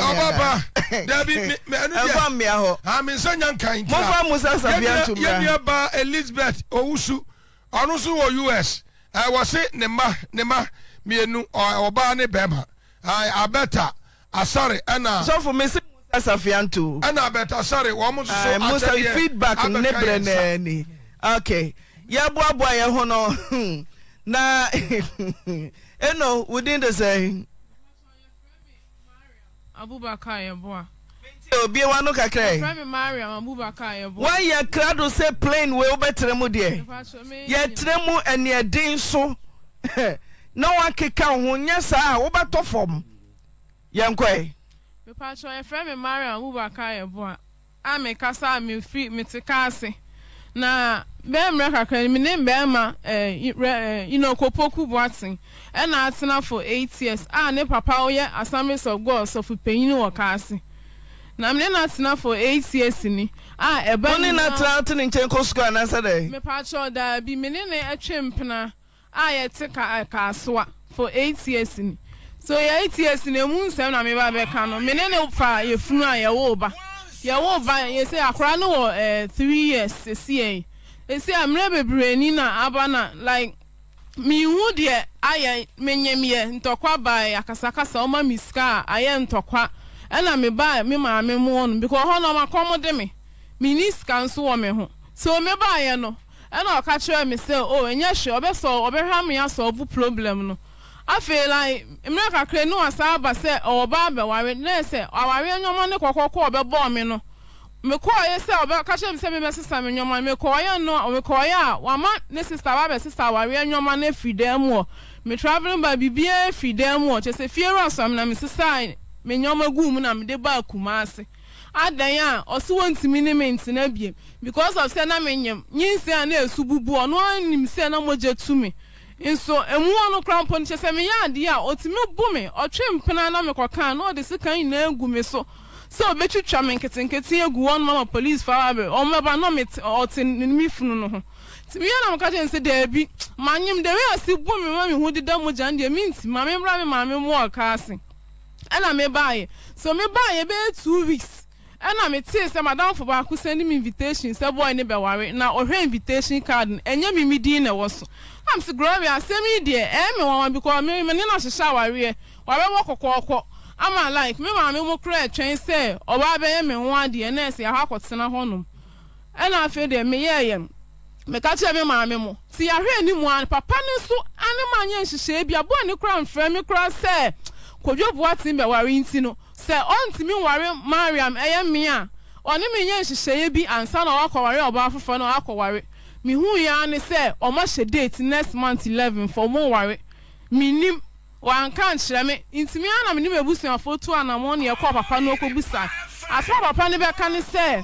Ababa, David, I'm in Sanyan kind. Mama Musa Savia to Yaba Elizabeth Ousu, Anusu or US. I was saying Nema, Mienu or Obane Bema. I better, Asare, Anna. So for Miss Safian too. Anna better, Asare, almost so feedback on Nebrenani. Okay. Yabwa boy, Hono. Na eno within the saying. Abubakar Yeboah. Obi wanu kakrai. From Mariam Abubakar Yeboah. Why your crowd say plain we obetremu there? Your tremu and your din so. No one keka ho nya sa obeto form. Yenkwai. Me pa cho your friend Mariam Abubakar Yeboah. Ame kasa me free me tikase. Na bemra kakrai me name bema you know Kopoku Boatin. And I attended for 8 years. I ne papa oye Assemblies of God so for paying work kasi. Na me na attended for 8 years ni. Ah eba oni na attended in Chenko school na Saturday. Me pa cho da bi me ne na atwempna. Ah ye tika kasoa for 8 years ni. So ye 8 years ni mu nsem na me ba be ka no. Me ne ne fa ye funu a ye wo ba. Ye wo ba ye say akora no 3 years see. E say amre bebre ni na aba na like mi hu de aye menyemye ntokwa bae akasakasa oma miska aye ntokwa ena me bae me ma me mo no because ho no makomo de me miniska nso wo me ho so me bae no ena oka kire me say oh enye hwe obeso obehwa me aso obu problem no afi like mra kakre no asa ba say oba be ware na say aware nyoma ne kokoko obebo me no me ko aye say oka kire me say me sister me nyoma me ko aye no me ko aye wama ne sister ba be sister aware nyoma na freedom o me traveling by bibia freedom o che say fear asam na me sister me nyoma gum na me de ba kumase adan a oso wontimi ne me ntina biem because of say na me nyem nyinse a na esububu o no anim say na moje tumi nso emu ono crampon che say me ya ade a otimi bu me otwempena na me kokan na odi sikan na egu me so so be twitwa me nketenkete egu one mama police fawabe o me ba no me otin mi funu no ho ti me na mka je se da bi manyim de we asibu me ma me hu dida mo jan de mi nti ma me bra me ma me mo aka asin ana me baaye so me baaye be 2 weeks ana me ti se madam fo ba ku send me invitation se boy ne be ware na ohwe invitation card enye me midin na wo so am se glory asemi de e me wan because me ne na hwehwa ware ware wo kokoko ama like me ma me mo kra twen se oba be me ho ade na se ha kwotena honum ana afi de me yeyem me ka che me ma me mo ti ya hwe ni mu an papa ne so ane ma nya nhihye bia bo ne kra mfra me kra se kodwoboa tin be ware nti no se ontimi ware Mariam eye me a one me nya nhihye bi ansa na wa kware oba fofo na akware me hu ya ne se o ma she date next month 11 for mo ware me nim wan kan kire me ntimi ana me ne busu afotu ana mo ne kwa papa no ko busa aso papa ne be ka ne se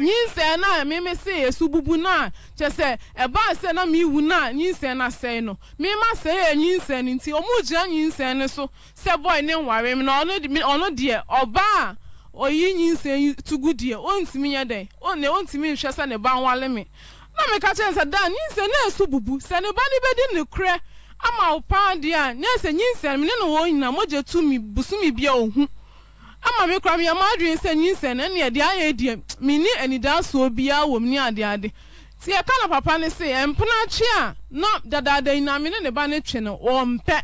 nyinse na me se yesu bubu na che se e ba se na me wu na nyinse na sei no me ma se nyinse nti omu gya nyinse ne so se boy ne nware me na ono de oba oyi nyinse tugu de ontimi nya den one ontimi hwesa ne ban wale me na me ka che se da nyinse na yesu bubu se ne ba ne be di ne kure ama opa dia nyese nyinse me ne wo nyina moje tu mi busumi bia ohu ama me kra me amadwe se nyinse na ne dia ye dia me ni anida so bia wo me ade ade ti e ka na papa ne se empona chi a no dadada ina me ne ba ne twe no wo mpe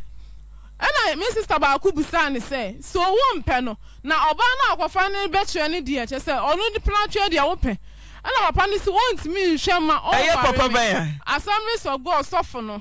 ana me sister ba ku busa ne se so wo mpe no na oba na akwafa ne be twe ne dia che se ono ni pona twe dia wo pe ana papa ne se won't me hwe ma o papa ben Assemblies of God sofo no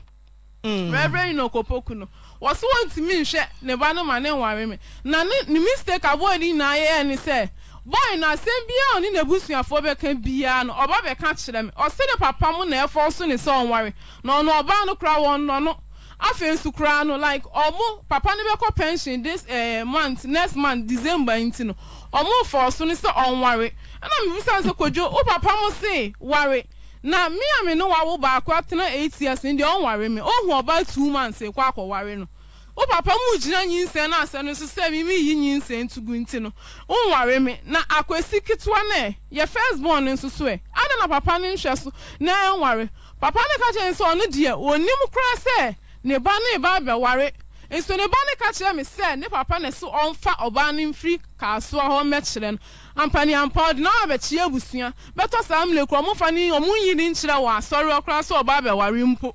Reverend Okopoku no was want me she ne ba no ma ne nware me na ni mistake avoid na ye ni se boy na sem bia oni na busuafo be kan bia no oba be ka kire me o se ne papa mo na efo so ne se onware no no oba no kra won no no afen su kra no like omo papa ne be ko pension this month next month December nti no omo for so ne se onware na me busa se kojo o papa mo se ware na me and me no wawo ba kwatena 8 years in the onware me ohu oba 2 months e kwa ware no o papa mu jina nyinse na ase no so se me yi nyinse ntugu nti no onware me na akwesi kitwa na ye first born nso so e ada na papa ne nhwe so na onware papa ne ka je nso no de onim kra se ne ba be ware And so the Bonica me said, Nipper Panes so on fat or banning free car, so home Mechelin, and Panny and Pod, now of a cheer busia, but as I'm look or Mofani or Moon in Chilawa, sorry or cross or Baba were impo.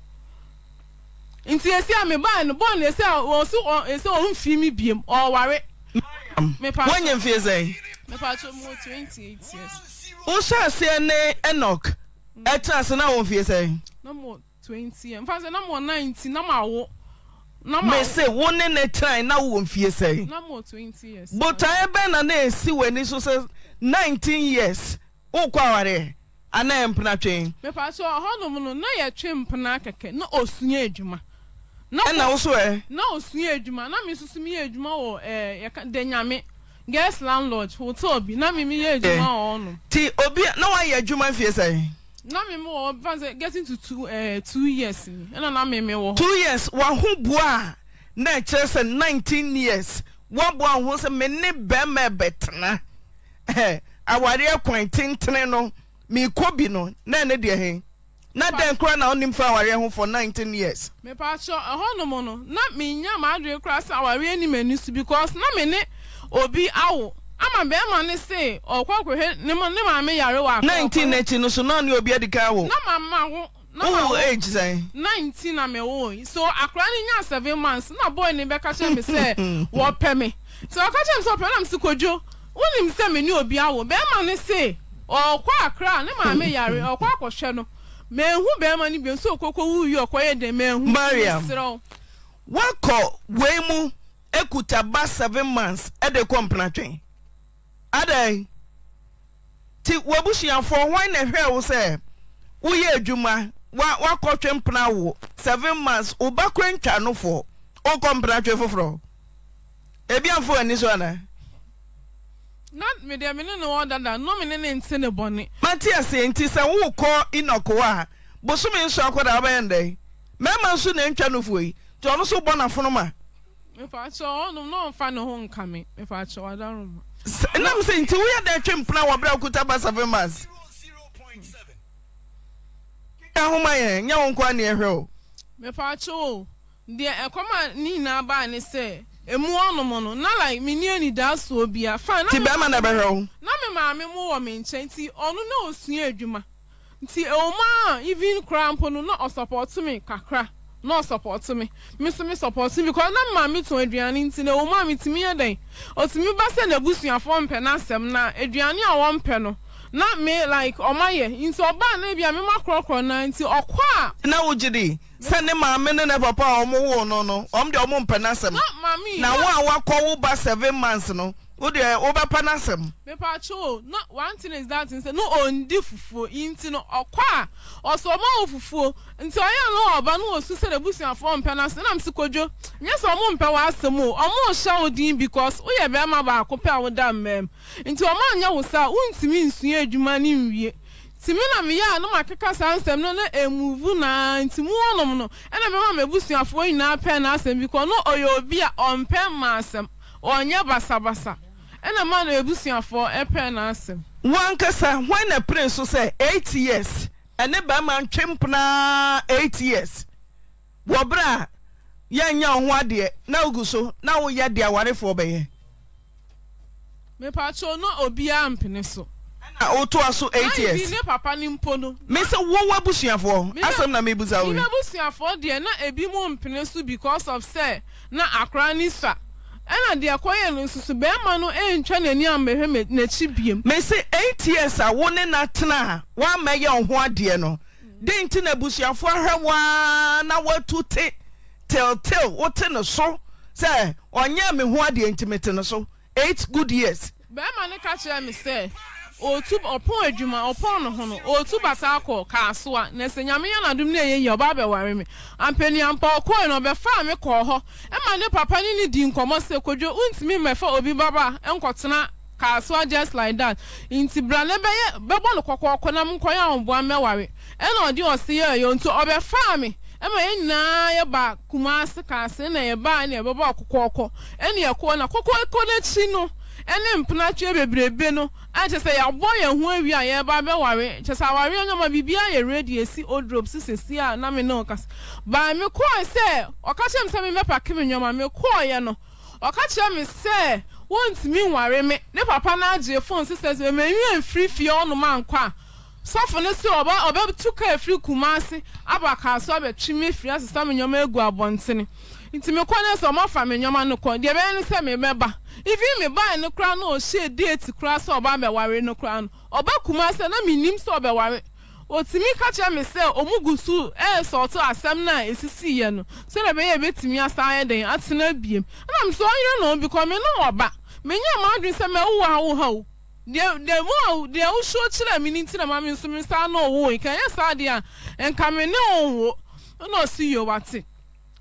In Tia, me ban, the bonnet was so on its own female beam or worry. Me Pan and Fizzy, the patch of more 28 years. Who shall say nay, Enoch? At us, and I won't say no more 20, and faster, no more 90, no more. No more say one in a time, now won't fear say no more 20 years. But I have been an ace, see when this was 19 years. Oh, quarry, and I am pnating. If I saw a honor, no, a chimp, panaka, no, sneerjuma. No, no, swear, no, sneerjuma, not Mrs. Meerjuma or a denyame. Guest landlord, who told me, not me, Meerjuma on tea, obia, no, I had Juma fear say. Na me more getting to 2 years. And I me more 2 years. One who bois, nature's 19 years. One boy was a mini bema betna. Eh, I warrior quaintin teneno, me cobino, nana dear him. Not then crying on him for our home for 19 years. Me pass your honomono, not me, yam, I do cross our enemies because na minute or be owl. I'm a bear man, say, or walk with him, no may I walk 19 no, so none you'll be at the cow. No, mamma, no age, say 19, I'm a so I crying now 7 months. No boy, never catch him, say, what pay me. So I catch him so pronounced to Kojo. When him send me new be our bear man, say, or quack crown, no mamma, yarry, or quack or shadow. Men who bear money be so cocoa, who you acquired the men, Mariam. What call Waymo Ekutabas 7 months at the company? Aday ti wabushi anfo why na hwe wo se wo ye adwuma wa kwotwe mpna wo 7 months obakwentwa no fo o kompra twe fofro e bi anfo ani so na not me de me no order that no me ne nti ne boni matias enti se wo ko inokwa bosumi nso akoda abende mema nso na ntwa no fo yi to omo so bona fo no ma me fa cho no fa no ho nka me fa cho adaruma. And I'm saying, we are there to plan our brow could have us of a mass 0.7. Yahumayan, Yahunquani, hero. Mepacho, dear, a command Nina Barney say, a monomono, not like Minioni does so be a fan. Tibama never home. Nammy, mammy, more mean, chanty, or no, sneer Juma. See, oh, ma, even cramp on not support to me, Kakra, no support to me. Mr. Miss support me because I'm mammy to Adrian into the old mammy to me a day. Or to me, Bassin, a bush in a form penasem, now Adriania one penal. Not me like Omaya, in so bad, maybe I'm a crock or 90 or qua. Now, would you be? Send them a minute of a power more, no, on the old penasem. Not mammy. Now, I call over 7 months, no. Would you over panasem? Mepacho, not one thing is that instead, no on diffu, intino or qua, or so more fufu, and so I know about no suicide a bush in a form penas, and I'm Sukojo. Yes, I won't power some more, or more shall deem because we are Bama Bar compare with them, ma'am. Into a man, ya was out, won't mean sneer Jumani ye. Timina mea, no, my cacas answer, no, and move nine, Timono, and I remember bush in a form in our penasem because no, or you'll be on pen massam. Onya basa basa ena ma na ebusuafo epen asem wankasa when a prince so say 8 years ene ba man twempna 8 years wo bra yanya ho ade na oguso na wo ya de awarefo beye me pacho no obi ampene so na oto aso 8 years ni ne papa ni mpono me say wo wabusuafo asem na me buza wo ni wabusuafo de na ebi mo mpene so because of say na akra ni sa. And the acquired Susu Bermano ain't trying near me, Nechibium. May say 8 years, I won in a tana, one mayor on one diano. Didn't in a bush for her 1 hour to take tell what ten or so, sir, or yammy one the intimate or so, 8 good years. Berman catcher, me say, or two or point Juma or Pono, or two Basako, Casua, Nessamia, Dumne, your barber worry me, and Penny and Paul Coin or Befame call her, and my new papa nearly didn't come so could you won't me my for Obi Baba and Cotana Casua just like that. In Tibranebe, Babonoko, Conam Coya on one memory, and on your seer, you to Obefame. Ema ina ya ba kumasa kase na ya ba ni ya baba kukoko. Eni ya kuona kukoko na chino. Ene mpunache bebrebe no anche se ya bo ye ho awia ye ba be ware che sa ware anyoma bibia ye ready esi odrop sisesi a na me no kas ba me ko se o ka che me se me mepa kemi nyoma me ko ye no o ka che me se won't me ware me ne papa na agye phone sisters me me free fee onu man kwa sofo ne se oba tuka free kumase abaka so abetwi me free asisa me nyoma egu abontene nti me ko ne so ma fa me nyoma no ko de be ne se me meba even me buy no crown no share date crown so oba me ware no crown oba kumase na minim so oba ware otimi ka che me se omugusu e so to asem na esisi ye no se na be ye betimi asan den atena biem na me so onye no bi ko me no oba me nya ma adun se me wo ha wo ha de wo so chira mi nti na ma me so me sa no wo kan ya sa de a enka me ne wo no si yo wate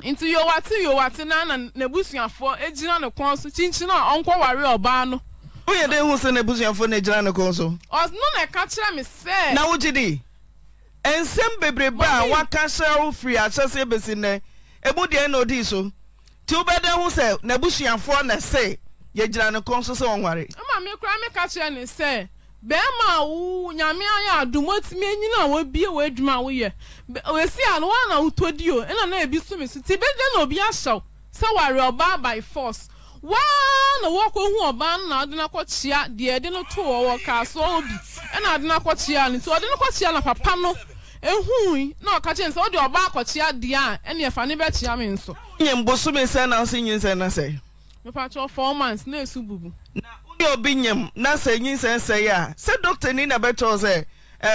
into your wati na nebusuafo ejina ne konso chinchina onkwa ware oba no oye de hu se nebusuafo na ejina ne konso os no na ka kire me se na wujidi ensem bebrebe a waka share free asese besi ne ebudie na odi so ti obede hu se nebusuafo na se ye ejina ne konso se onware ama me kura me ka kire ne se be ma wu nyame anya adumotimi enyina wo bie wo aduma wo ye we si an wa na utodio ena na ebi su me su ti be de na obi ahyaw se ware oba by force wa na wo ko hu oba na adina kwachia de ede no to wo ka so obi ena adina kwachia ni so adina kwachia na papa no ehun na ka chen se odi oba kwachia de a ena efa ne be chia me nso nye mbosu me se na nso nyinse na se me pa cho 4 months na esu bubu obinyam na sanyin sensei a se doctor ni na beto se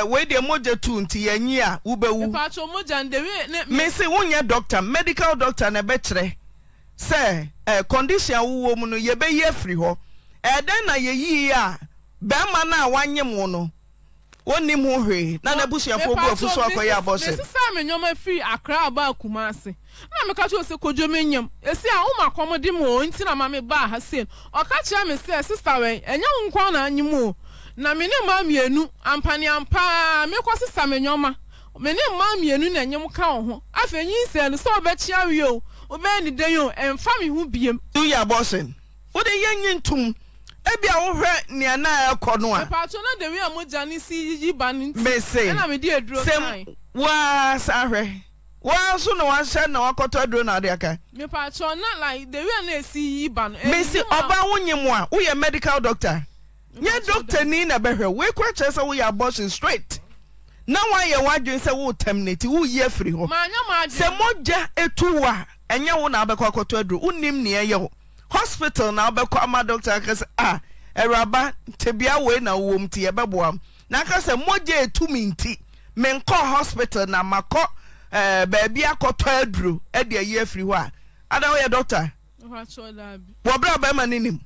we de moja tu nti yanyi a ubewu pacho moja ndewe me se wonye doctor medical doctor na betre se condition wo mu no ye be ye firi ho den na ye yi a be ma na wanyem wo no woni mu hwe na na busu afo bu afuso akoye abose me se sam nyoma firi akra aba kumase na me ka cho se kojo menyam esi a wo makomodi mo nti na ma me ba ha sen o ka kire me se sister wen enye wo nkwa na anyi mo na me ne ma mienu ampani ampa me kwa sister menyoma me ne ma mienu na enye mo ka wo ho afa nyi se no so be chia wi o obe ni den o emfa me hu biem do ya bosen wo de yenyi ntum ebi a wo hwe ne ana ekọ no a pa cho na de wi amoja ni si yi ba ni nti na me di eduro kan wa sa hwe wa so no wa hye na wakoto adro na de aka me pa cho na like de wi na si yi ba no me si oba wo nyem a wo ye medical doctor nye doctor ni na be hwe we kwa che se wo ye abortion straight na wa ye wadwen se wo terminate wo ye free ho ma nya ma se moja etuwa enye wo na abekọ akoto adro unim ne ye ho hospital na obekwa ama doctor akase ah eraba tebia we na wo mti ebeboam na akase moje etumi nti menko hospital na makọ ba bia koto adru e de ayi afri ho a ada wo ye doctor oha chola bi wo bra ba ma ninim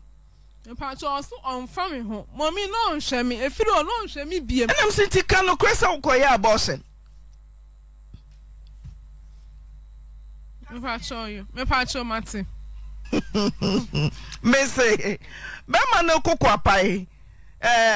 mpa cho so onfa me ho momi no nhwe me efiri o no nhwe me biem enam sinti ka no kwesa ukoye abortion mpa cho yo mpa cho mate me say be ma no kokwa pai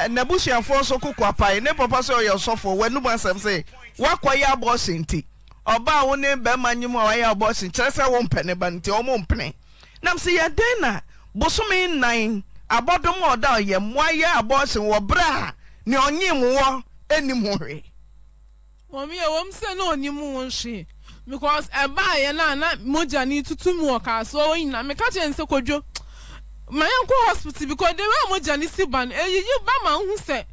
na busuafo so kokwa pai ne papa so your sofo wenu basem say wakoye abortion nti oba wo ne be ma nyim wa ya abortion chese wo mpene ba nti o mo mpene nam say ya den na bosome nine abodom oda ye moa ya abortion wo bra ne onyim wo enim hwe wo me wo mse no onyim wo hwe because eba ye na moja ni tutumu oka so oyin na me ka che nse kodwo my uncle hospital because they were moja ni siban e yi ba ma hu se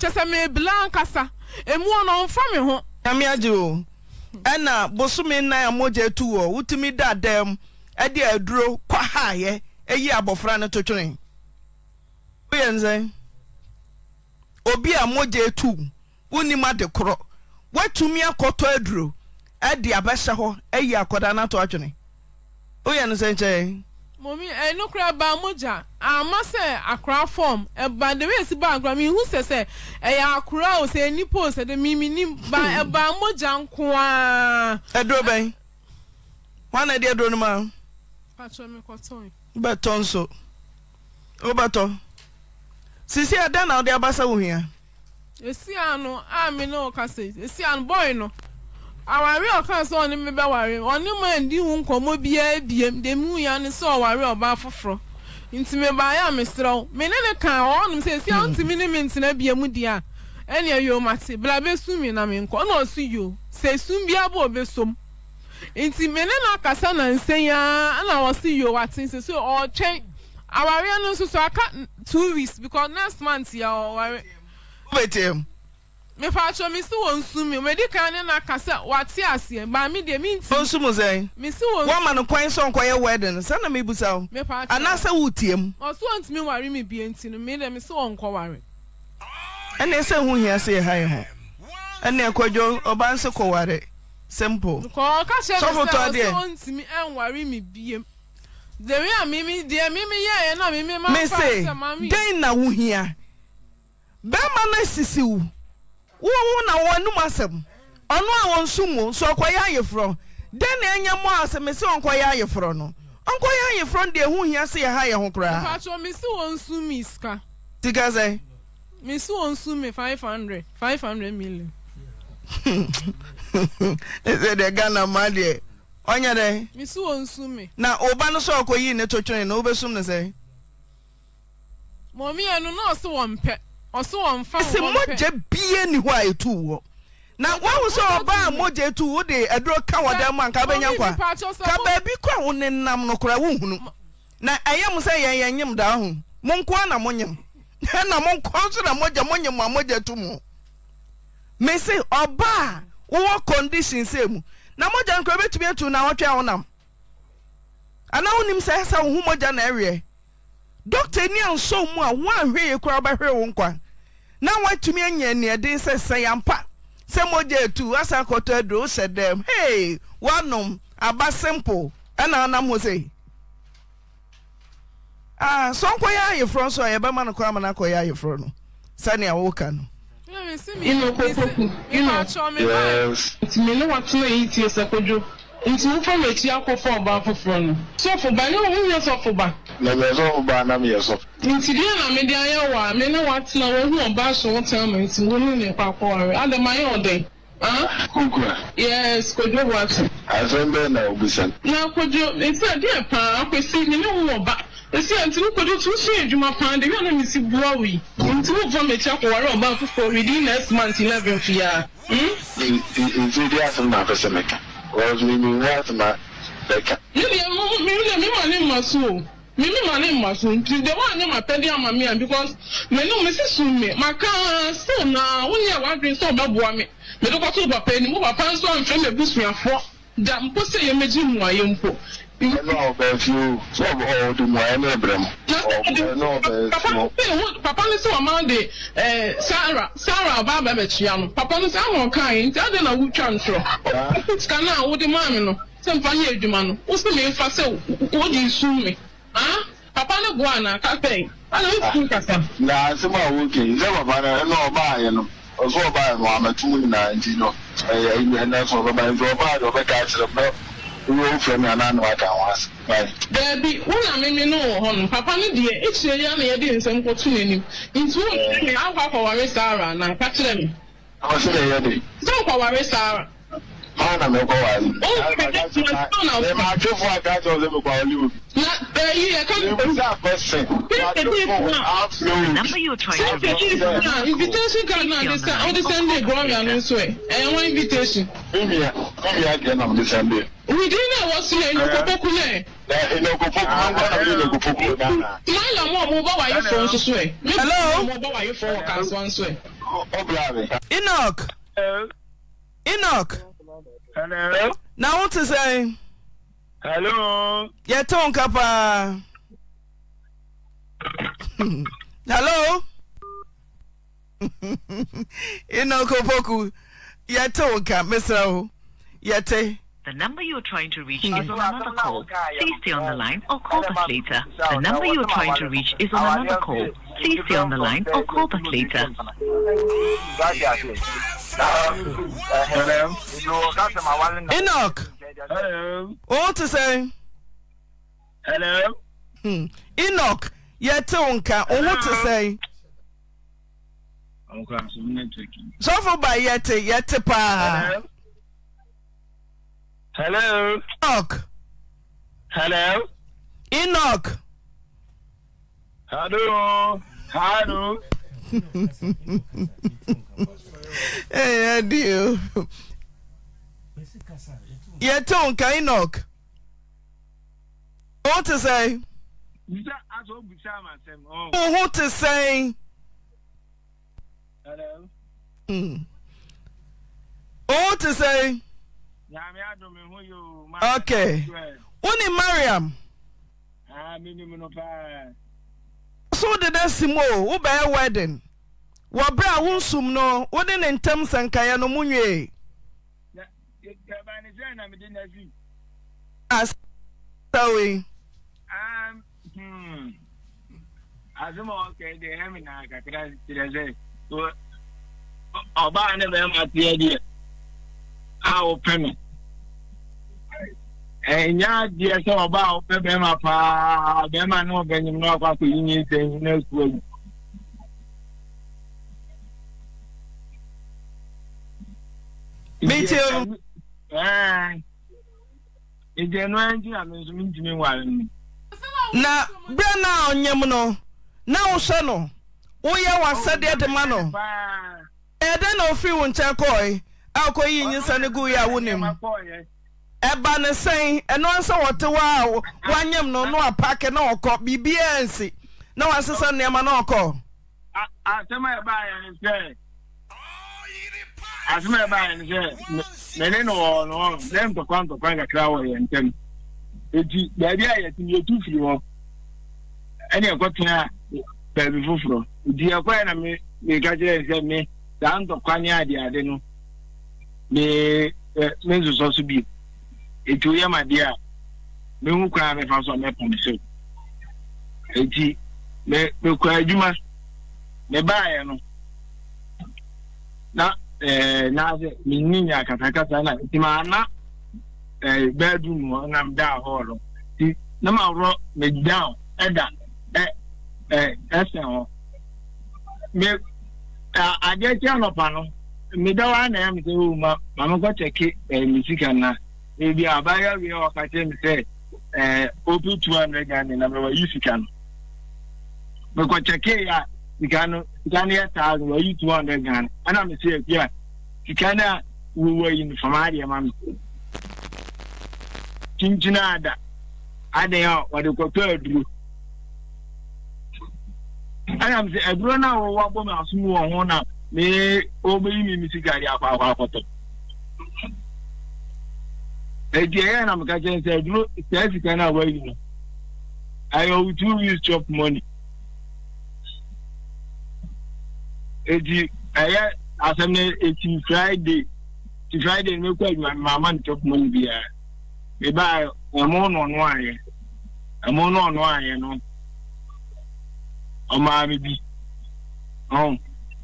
chese me blanca sa emu ono nfa me ho na me age o ena bosumi na moja tuwo utimi dadam e de aduro kwa haaye eyi abofra no totwen oye nze obi a moja tu woni ma de kro watumi akoto aduro adi abesha ho eyi akoda na to adwene oye no senche momi eno kra ba moja amase akra form e ba de we si ba akra mi hu sese eyi akra o se ni pose de mimi ni ba e ba moja nkoa edro ben wana de edro no ma patcho mi koton beton so obato sisi ada na de abasa wo hia esi anu ami no kase esi anu boy no awari okan so oni mebe wari oni ma ndi hu nkomo bia biem de mu ya ni so awari oba foforo Inti me ba ya mesrɔ. Me ne ne kan ɔnum sɛ sia ntimi ne me ntina bia mu dia. Ɛne ayo mate. Bla be sumi na me nkɔ. Na ɔsu yo. Sɛ sum bia bo obesom. Inti me ne na akasa na nsɛnya na ɔsu yo watin sɛ so ɔtwɛn. Aware no so aka 2 weeks because next month ya ɔware. Obetem. Me fa cho mi si won sumi me di kan na kasa wate ase ba mi de mi nti onsumu zen mi si won wo ma no kwen so nkoye wedding se na me busa wo ana se wutiem oso onti mi ware mi bi enti no me de mi so onko ware ene se hu hia se hai ho ene kwajo oban se ko ware simple ko ka se onti mi en ware mi biem de we a mi de mi ye na mi ma fa se ma mi den na hu hia be ma na sisiu wo na wonu masem onu a wonsumu so kwaye ayefro den na enya mo asem se onkwaye ayefro no onkwaye ayefro de hu hia se ha ye ho kra fa so mi si wonsumi ska tiga say mi si wonsumi 500 million ese de Ghana mali onya de mi si wonsumi na oba no so okoyi ne totwene na obesum ne say mommy anu no so wonpe oso on fa se moje bie ni hwa etu na wa wo so oba moje etu wo de edro ka wodan man ka benya kwa ka ba bi kwa wo nenam no kra wo hunu na ayem se yanyem da ho monko na monyem na monko so na moje monyem ma moje etu mu me se oba wo condition se mu na moje nkra betumi etu na hotwe a wonam ana wonim se se wo moje na ewe doctor ni anso mu a wo ahwe kra ba hwe wo nkwa na watumi anya ne de sesa yampa semoje tu asa koto adro sedem hey wanum aba simple ana na mo sei so nkoya ye front so ye be ma no kwa ma na koya ye front no sani awoka no Yes, could you watch? I remember now, Bissan. Now, could you? It's a dear pa, I see you know about. It's a little could you change my pound. You want to see Blowy. Into from a chapel about for within next month's 11th year. Mimi, my name was the one name I paid your mammy, because my name is Sumi. My car, so now, when you are wondering so about woman, the doctor will pay me over pounds on from the bush we are for. Damn, pussy, you may do my info. You know, if you all do my neighbor, Papa is so Monday, Sarah, Baba, Papa is our kind, I don't know who transfer. It's canal, what the mammy, some funny demand. What's the name for so? What do you sue Papa no guana, cafe. I don't think I can. Nah, some are working. Never buy no so buy Mohammed 290. And that's all about your bad or the catch of milk. You will frame an annual account. There be one I mean, no, Papa, dear, it's a young lady in some opportunity. In 2 weeks, I'll have our Sarah and I catch them. I was a lady. Don't call our Sarah. Enoch. Hello. Now what to say? Hello. Yeah, Tom Kappa. Hello. Enoch Opoku. Yeah, Tom Kappa, Mr. Yate. The number you're trying to reach is on another call. Please stay on the line or call back later. The number you're trying to reach is on another call. Please stay on the line or call back later. Enoch. Hello. What to say? Hello. Enoch. Yetonka. What to say? So for by Yete pa. Hello. Enoch. Hello. Enoch. Hello. Hello. Hey, adieu. Your tongue can knock. What to say? What to say? Hello. What to say? Okay. Only Mariam. So the decimo, who by a wedding? Wabra won't sum no, wouldn't in terms and Kayano Munye. As sorry. As a more okay, the Hemina, I can say. Or by never at the idea. Our payment. And yeah, dear, so about Pema, Pema, no, Benjamin, no, about the Indians and next week. Me too. It's genuine, I mean, to me, one. Now, Brenna, Yamuno, now, Sano, we are Saturday at the Mano. And then, I'll feel in Chacoy, I'll call you in Sanaguya, wouldn't Ebane sen eno nso wotewa wo wanyem no no apake na okọ bibia nsi na wasesa nema na okọ asema ebaa ya ni se nene no no dem to kwanto kwanga krawo ya ntem eji baabi ya tinye tufiri ho ene ekwotia baabi foforo di ekwa na me gajere nse me danto kwanya ade no me nzuzo so bi It will my dear. No crime if I saw my promise. Eti, no crime, you must. Me buy, no. Now, Minina Catacatana, Timana, a bedroom, and I'm down hollow. See, no more me down, Edda, Essen. I get your panel. Me down, I am the woman, Mamma got a kid, and Michigan. Maybe a buyer will say, open 200 and number you can. Because Chakea, you can hear 1,000 or you 200 and I'm a safe, yeah. You cannot, we were in Famaria, ma'am. Chinchinada, I know what you could do. I am a grown up or one woman, small honor, may obey me, Missy Garia, our photo. Again, I'm catching said, look, that's kind of way, you know. I owe 2 years job money. I as I made it Friday to Friday, no quite my man job money beer. We buy a mono on wire, a mono on wire, you know. Oh, my baby. Oh,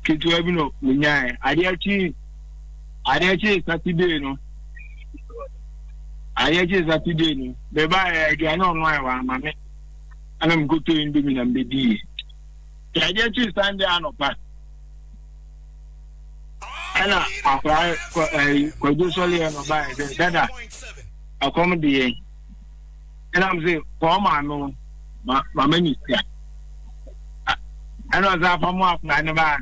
get to have you know, when I dare cheese Saturday, you know. I just have to do the buyer. I don't know why, mammy. And I'm good to him and be deep. I just stand there and pass. And I apply for a producer and a buyer. Then I come the and I'm saying, for my own, my minister. And I was up from off my number.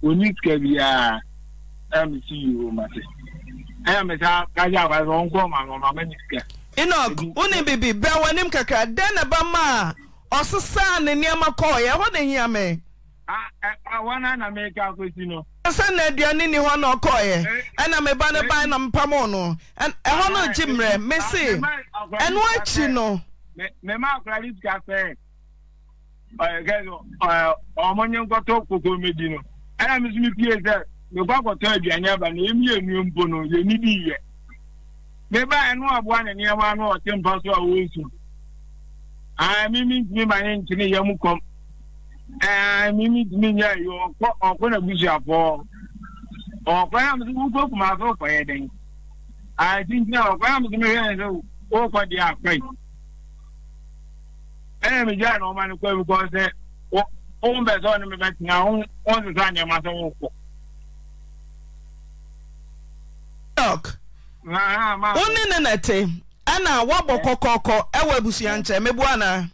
We need to be a MCU, Matty. I am a Kaja, won't go, my minister. Enoch, wouldn't it be Bell and him Kaka, then a Bama, or Susan and Yamakoy? I want to hear me. I want to make out with you know. I send that Yanini one or Koy, and I'm a banner by Pamono, and I want to Jimre, Missy, and what you know. Mamma Gladys Cafe, or Monion got up for Medino. And I'm Miss Pierre. The Baba told you, I never named you, Bono, you need me. Maybe I know of one and you are not 10 pounds or Wilson. I mimic me, my name to me, Yamukum. I mimic me, you are going to be your ball. Or perhaps you go to my door for anything. I think now, perhaps you may go for the outbreak. I am a gentleman who goes there. All that's on the back now, all the time, you must walk. One in a netty, and now Wabble Coco, a webusian, Mebuana.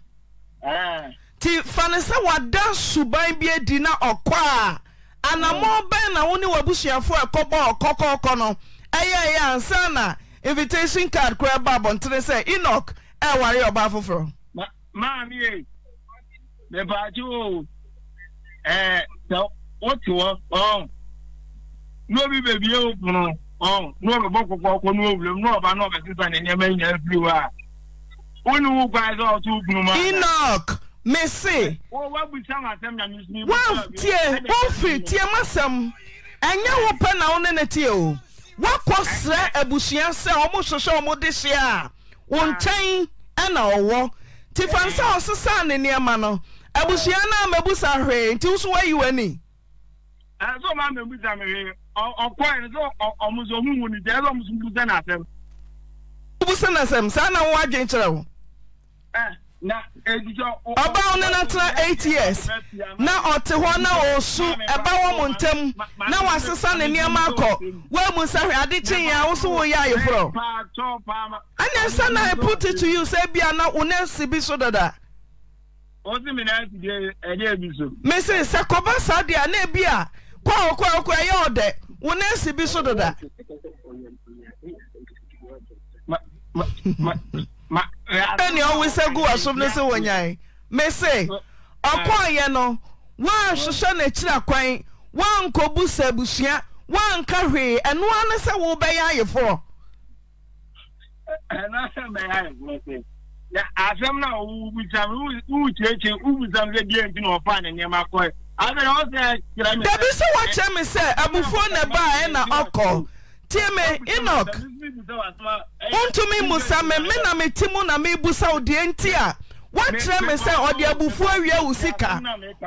Ti fanisa wada suban bie di na okwa anamo ben na woni wabusuafo ekobo okoko no eye ansa na invitation card kwa babo ntire se Enoch e wari oba foforo maami e me baju so what you no bi baby e opunu no be bokoko ko no problem no ba no be sister na nyame nya everywhere oni wo guys all to gnuma Enoch Messi, one fit, masam, and you open on an etio. What cost a bushian cell almost a show more this year? One chain and our war. Tiffan saw son in your manor. A bushiana mabusa ray, until so you any. I saw my mabusa or quiet almost a moon, the other Musan at them. Musan at them, Sana Wajan. About another 8 years. Now, or Tehwana or Sue, about one term. Now, I son in near Marco. Well, Musa, I did change. I also were you from. And your son, I put it to you, Sabia, not one else to be so that. Mrs. Sakoba Sadia, Nebia, Paul Quayode, one else to be so that. And you always say go as soon as when I may say, Okoyano, one Shoshana Chiraquain, one Kobusa Busia, one Carrie, and one as I will buy you for. And I said, I am now with some legend or finding him. I don't know that there is so much I may say, I'm before Naba and Oko. Tieme Enoch unto me musa me na metimu na me busa odi entia watre me se odi abufu awia usika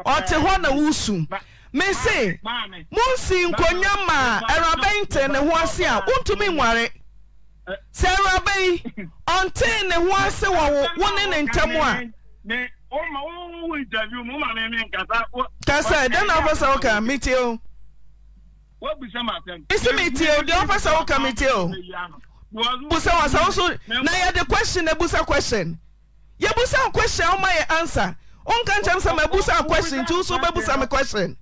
ote ho na usum me se munsi nkonya ma erabente ne ho ase a unto me nware se erabai onte ne ho ase wo wone ne ntemu a me o ma wo interview mu ma me nkasa kasa den abasa o ka meet you. What be some of them? It's a meteor, the officer will come with you. Busa was also now the question, the Busa question. Your Busa question, my answer. On can't answer my Busa question, too, so Babusa question.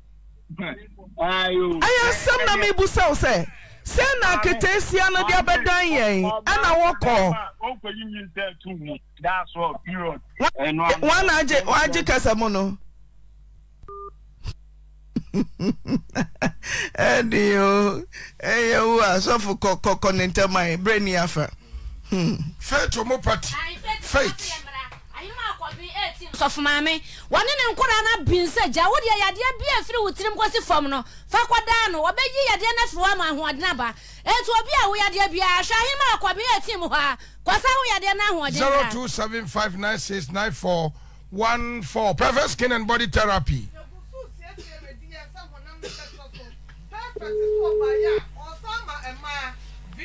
I asked some Nami Busa, say, send a Catesiana Diabadanye, and I walk off. That's what, period. One Ajikasamono. Edio, eyo so for koko nte my brain yafa. Faith to mo party. Faith. Ayi ma akwodun 18 so for mame. Woni ne nkora na binse ja wo de yade bia firi wutirim kwasi fam no. Fa kwada no obeji yade na firi wa ma hoade na ba. Etu obi a wo yade bia hwa hima akwodun 18 ho a. Kwasa wo yade na hoade na. 0275969414. Private skin and body therapy.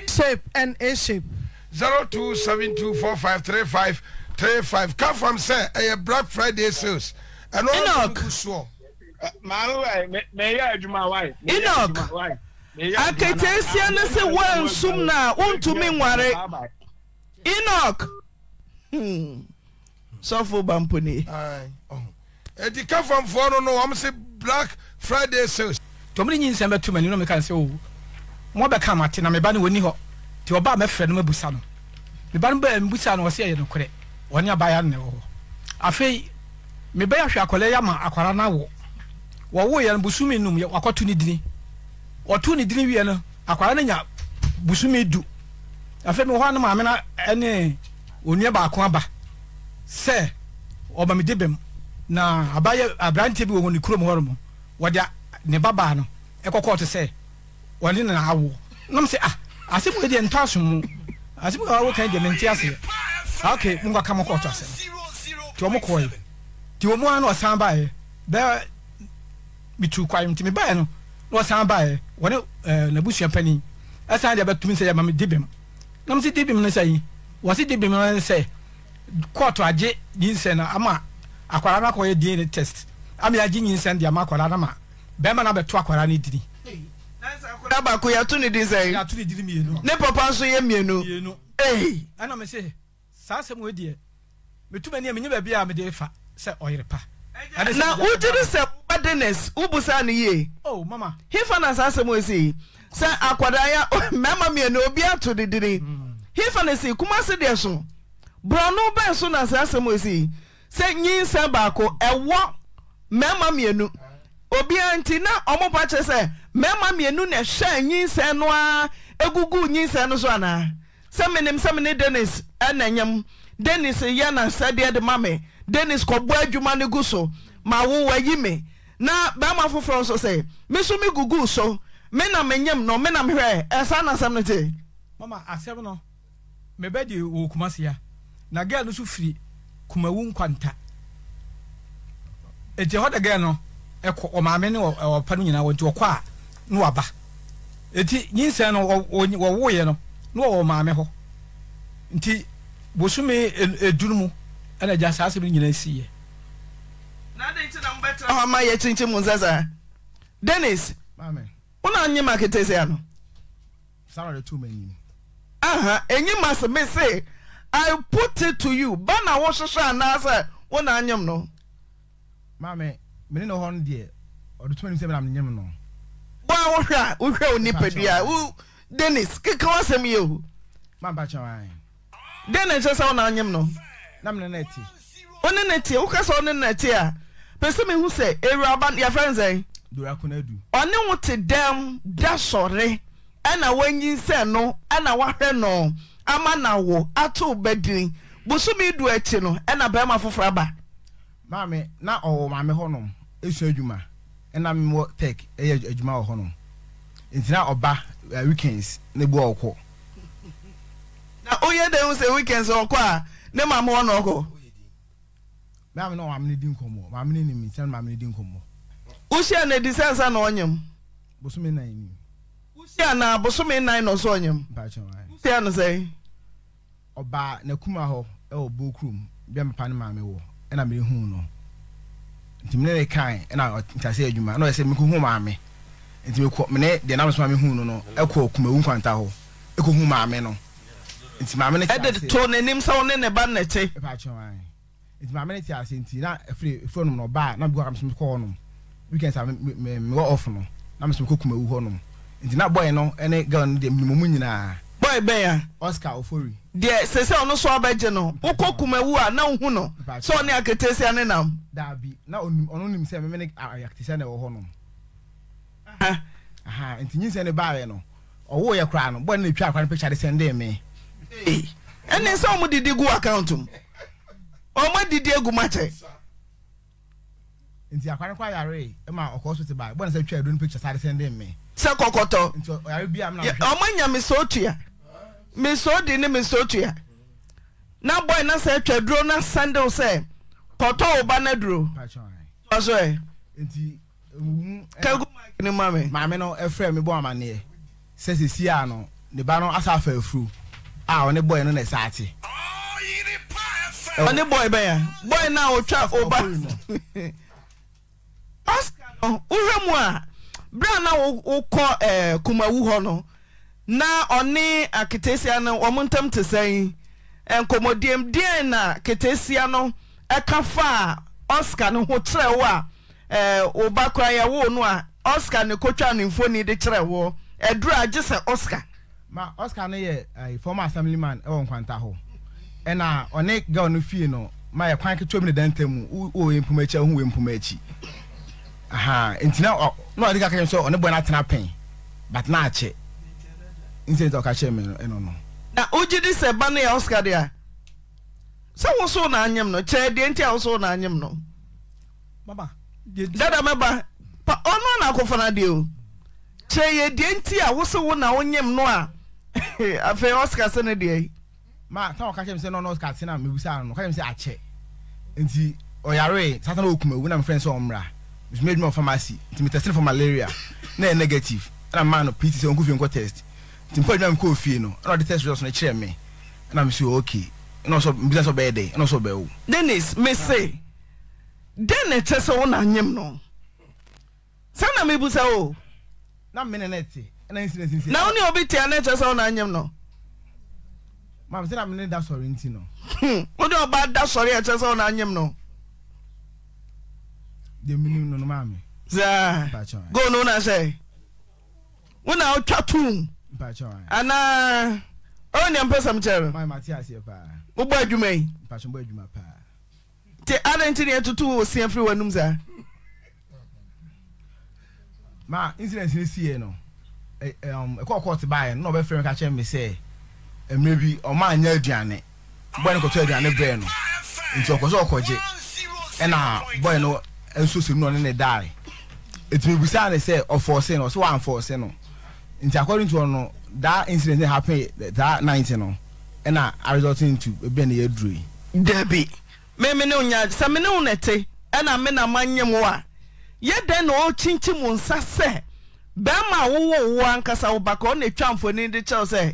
Shape and A shape 0272453535. Come from say a Black Friday sales. And all my may I do my wife? Enoch, I can taste you and say, well, soon now, won't to me worry. Enoch, so for Bampuni. And you come from for no, I'm say Black Friday sales. Tomini in December 2 men, you know, me can say, oh, more become at and I'm a banner when you to about my friend Busano. The banner and Busano was here, no credit. One year by an hour. I feel me bear Shakoleyama, Aquarana, Wawoy and Busumi, no, opportunity or 2 nidini, we are Aquarana, Busumi do. I feel no one, mamma, any Unyaba Aquamba. Sir, or Mamidibem. Now, I buy a brand table when you come home. What ya? Ne baba no ekoko to say wani na hawo no say ah asibu de ntasom asibu hawo kan de menti ase okay munga kama ko to ase ti omo ko ti omo an o san bae da bitu kwa mti me bae no no san bae wani na busu pani asan de betumi say ma me dibem no say dibem no say wasi dibem no say ko to aje yinse na ama akwara na ko ye DNA test ami aje yinse de ama akwara na ma Bema na beto akwara ni diri. Nansa akwara ba ko ya tuni design. Ya tuni diri mienu. Ne papa so ye mienu. Eh, ana me se sa se mo die. Metu mani amenye ba bia me de fa. Say oyerepa. Na who did this badness? Who busa ni ye? Oh mama. He finance ase mo say. Say akwadaya mama me no obi ato de dire. He finance kuma se de so. Bro no be so na ase mo say. Say nyinsa baako ewo mama me no. Obi anti na omo pa che say mama me no na hwe nyinsa no a egugu nyinsa no so ana. Say me Dennis ananyam. Dennis yana sadia de mame. Dennis kobo adwuma ne guso ma wo wayi me na ba ma foforo so say me so me gugu so me na menyam no me na mehwe esa na sam nte mama asem no me ba di wo kumasia na girl no so firi kumawu nkwanta eje ho de girl no ekọ o maame ne o pa no nyina wonti okọ a no waba eti nyinsa no wo wo ye no no o maame ho nti bosume edurumu ana jasa asem nyina isiye na de ntina mbetra oh ma ye chinche munzaza Dennis mama una anyi maketese ano sara de 2 men aha enyi mas me say I put it to you ba na wo shosha na say una anyem no mama me no hon de odo 27 am nyem no ba wo hwa wo hwa oni pedua wo Dennis ke ka wasem ye o mama chawan Dennis say una anyem no na me neti one neti wo ka so one neti a person me hu say ewraba your friends eh do ya kona du one wo te dem da sore ana wanyin se no ana wahwe no ama na wo ato bedin busumi du achi no ana ba ma fofora ba mame na owo mame honom esu adwuma ana me wo tek e adwuma wo honom ntina oba weekends ne bu okọ na oye de wo say weekends okọ a ne mama won oko mama no am needing komo mama ni mi san mama needing komo usia na disensa na onyem bosome 9 ni usia na bosome 9 no so onyem ba chon usia no say oba na kuma ho e obokrum bia mpa na mama wo e na me hu no ntimne le kan e na ntase adwuma na se me ku hu mama ntime ko me ne de na me so mama hu no no e ko kuma wu kwanta ho e ko hu mama no it's my minute. I did turn him so in a bannet. It's my minute. I sent you not a free phone or bar. Not go some corn. We can have more often. I'm some cook my honum. It's not boy no, and a gun the Mumunina. Boy bear, Oscar Ofori. Yes, says I no so bad general. O Kokumawa, no Huno. So near Catesianum. That be now on him 7 minutes. I act to send a honum. Aha, aha, and you send a bar no. Or wear crown. When you try to picture the same day, me. Hey. And then some did go account him. Or what did they go matter? In the acquire array, amount of course to buy. Once I tried doing pictures, I send them me. Sakokoto, I'll be a man. Oh, my Miss Sotia. Miss Odin, Miss Sotia. Now, boy, not such a drone as Sandal say. Coto Banadru. That's right. In the mammy, mammy, no, a friend, me born my near. Says the Siano, the Baron as I fell through. Ah, on the boy on the sati. Oh, you the on the boy bear. Boy now trap over. Oscar, Uremwa. Brown now o call Kumawu Hono. Na oni a Ketesiano or Muntum to say, and Comodium Diana Ketesiano, a Kafa, Oscar no Hotrawa, Obacraya Wonwa, Oscar no Cochan in Phony de Trewo, a draw just an Oscar. Ma Oscar no ye a former assemblyman on Quantaho. And I on a girl no fear no, my acquaintance to me dentum, who impumachi, who impumachi. Aha, and now, no, I think I can show on a bona trapping, but not it. Instead of catching me, I don't know. Now, Uji is a bunny Oscar there. Someone so nanyam no, chair, didn't tell so nanyam no. Baba, did that remember? But oh no, I go for a deal. Chair, didn't I also won our name noir? I feel Oscar Sunday. Ma, talk I can say no Oscar Sena, me Busano, can say I check. And see, Oyare, Satanokmo, when I'm friends Omra, which made more pharmacy, to me tested for malaria, nay negative, and a man of pieces on Gufian test. Timpoidam Kofino, and all the test results on a chair me, and I'm so okay, and also business of bed day, and also bell. Dennis, may say, then a chess on a yemno. Sana me Busao, not Menetti. Now only obiti anecha so na anyem no. Mam say na me da sorry nti no. O do ba da sorry acha so na anyem no. the minimum no mammy. Za go no na say. When I chatum. Ana only am person chere. My Matias here pa. Wo bo adwuma pa. Te ala ntini etutu wo si afri wanum za. Ma incident ni see no. E court buy no be frame ka chere me say. Maybe or man nya aduane. Boy no ko to aduane be no. Nti okozo okoje. E na boy no ensusu no ne die. It will be sad, they say, or forcing or so unforcing. According to one, that incident happened that night, and I resulted into Benny Edry. Debbie, Memonia, Saminonette, and I mean a mania. Yet then all chinchim on Sasse. Bama woo one castle back on the charm for Nindy Chelsea.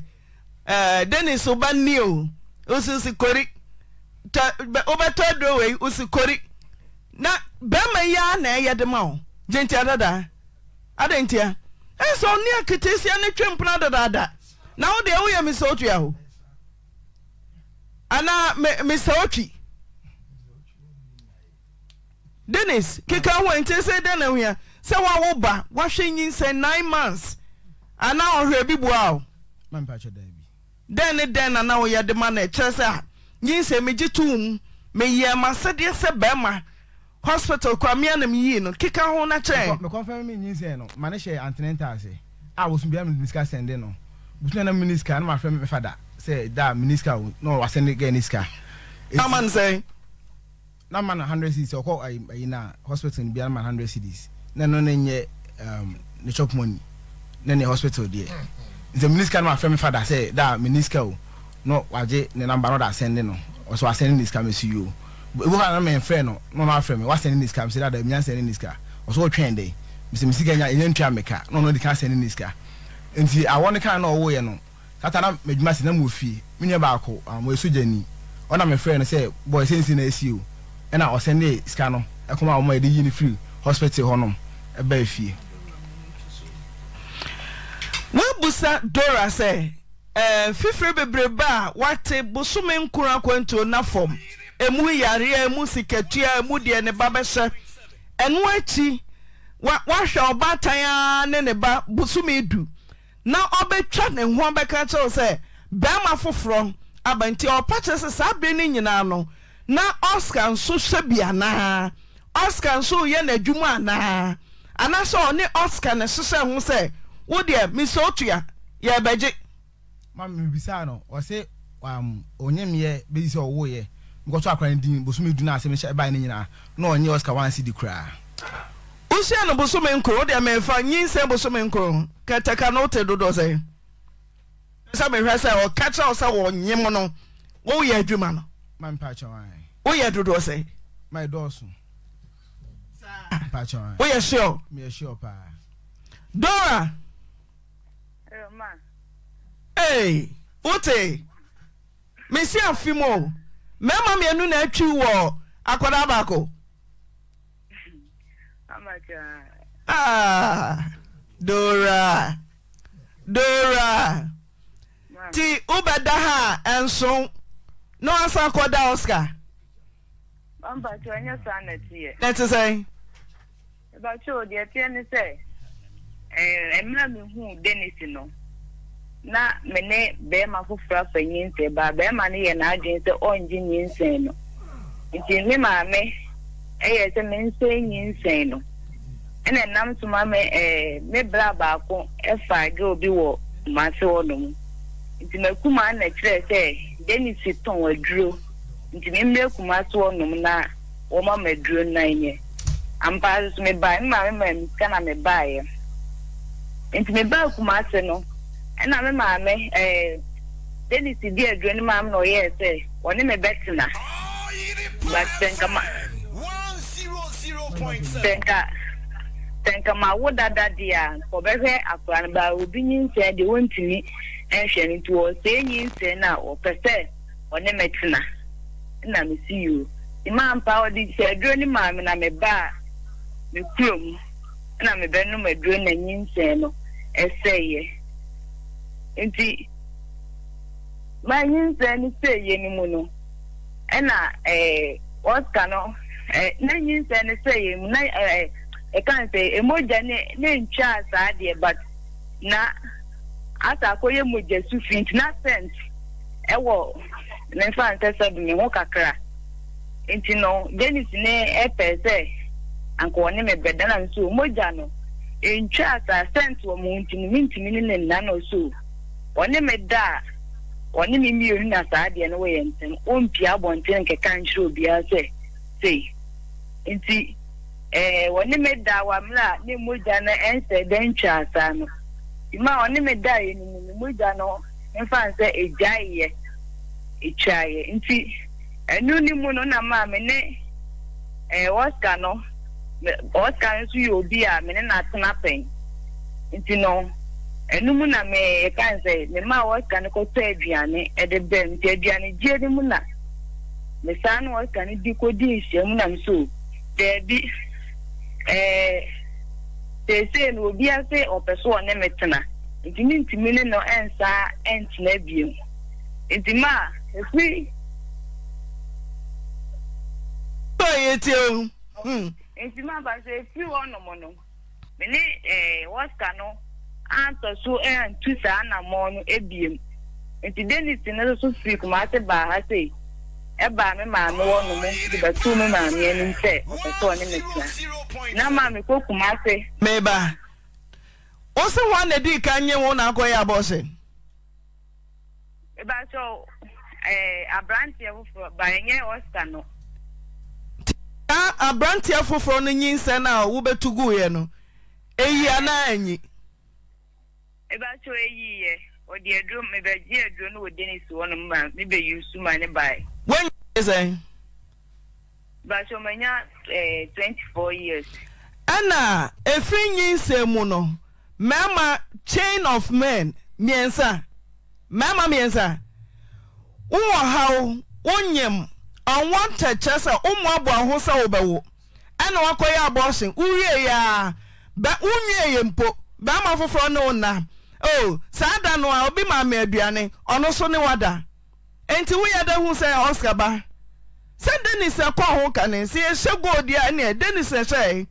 Dennis Obanio, Usus Coric, overturned away Usus Coric. Now, Bama Yana, Yadamau. Gente adada adentia eso ni aketesi ane twempna adada na wo de wo ye misotwi aho ana misotwi Dennis kika ho entese de na hia se wa wo ba wa hwenyin se 9 months ana ohwe bibua o man pa cho dan bi den na wo ye de ma na chese a nyin se megitum me ye ma se de se bema hospital kwamia na miyi no kika ho na che me confirm me nyi se no mane she antenatal se a wo sumbia me niska sende no butu na miniska na ma frem me fada se da miniska no wa sende ga niska na man say na man 100 cedis okọ ayi na hospital ni bia na 100 cedis na no na nye ne chop money na ne hospital there the miniska na ma frem me fada se da miniska o no waje ne number no da sende no so wa sende niska me see you Buhana me freno no na frame wa sending this car say that me sending this car o so twen dey me say me sika nya enya ntwa meka no no dey ka sending this car nti I want kind no wo ye no tata na medjuma se na mo fi me nya ba ko am esujani o na me freno say boy sense na esi o e na o send this car no e koma o ma dey yin free hospital honom e ba fi we busa Dora say fifre bebreba wate bosume nkura kwanto na form emu yare emu siketua emu de ne ba bese enu achi wa hwe obatan ne ba busumi du na obetwa ne ho beka che se bema foforo abanti opache se sabe ne nyina no na Oscar nso hwebia na Oscar nso ye na dwuma na ana so ne Oscar ne sese ho se wo de misotua ye beje mama bibisa no o se onyemye bezi owo ye go to akwan din bosume du na asem hye ban ni nyina na onye Oscar wan si di kra usie no bosume nkoro de me fa nyinse bosume nkoro kataka no te dodo say sa me hwese o kacha o sa wo nyem no wo ye adwuma no man pa cha wan wo ye dodo say my dosu sa pa cha wan wo ye sure me sure pa Dora ma hey ote me si afimo Mama me anu na atwi wo akoda bako. Amaka. Ah. Dora. Ma. Ti ubada ha enso. No asa akoda Oscar. Bamba to anya sana tie. Let's say. About you the tie ni say. Emra me hu Dennis no. Na mene be ma fufra fanyin te ba be ma ne ye na adwen se onji nyinsen no nti me ma me eye se mensen nyinsen no ene nam so ma me me bra ba ko e fa ge obi wo ma se wo no nti na kuma na kire se Dennis ton aduro nti me mre kuma so wo no na wo ma maduro nan ye ampa so me ba me kana me ba ye nti me ba kuma se no and I'm a mammy, then it's the dear dream, ma'am, no, yes, one in a better. But think of my 100.7. Think of my wood that dear, for better, a plan about being said, you went to me and sharing towards saying you say now or per se, one in a better. And I see you. The man power did say, dream, ma'am, and I'm a bar, the groom, and I'm a bedroom, a dream, and you say no, and say. Nti my yin say ni say ye ni mu no. Ena Oscar no I can't say emoji chance idea, but na as I call you moja sufint na sense. Ewo na fa ntesa bi me ho kakra. Nti no Dennis ne epese anko woni me beda na nso moja no. Entwa as sense wo mu ntimi ne nna no so. Woni me da woni me mi na sa idea no we ntem. Ompia bonten ke kan show bia say. Nti when they made that one, they moved down and said, then Charles, you might only make that in Mujano and found a giant, a child, and see, and no moon on a mammy, and what can you be a minute nothing? And you know, and no moon, I may can say, the man was can go to Biani at the Ben, Biani, Jerry Muna. The son was can it be codician, and so there be. They say will be a say or person metana. It means million no answer and nebium. It demand if we it you. Demand by say few on no mono. Many was cano answer so and two sana mono ebium. And then it's another so freak matter by say. Eba me ma me wo no me ba tu me ma me ni se o so ni me tsa na ma me ko kuma se me ba o se wan na di kan nye wo na ko ya bo se e ba so abranti e foforo ba nye Oscar no ta abranti e foforo no nyi nse na wo betugu ye no eyi ana anyi e ba so eyi ye o di edru me ba ji edru no wo Dennis wo no ma me be yusu ma ne bai. When is it? But you 24 years. Anna, a friend is a mono. Mama, chain of men, miensa. Mama, miensa. How, onyem, and one chassa, umwabo, and hosa obewo. And one koya bossing, uye ya, but unye impo, bama for front. Oh, sada no, I'll be my mediane, or no sonny wada. Enti we ada hu say Oscar ba. Say Dennis e kwa ho ka ne se shego dia ne Dennis e say.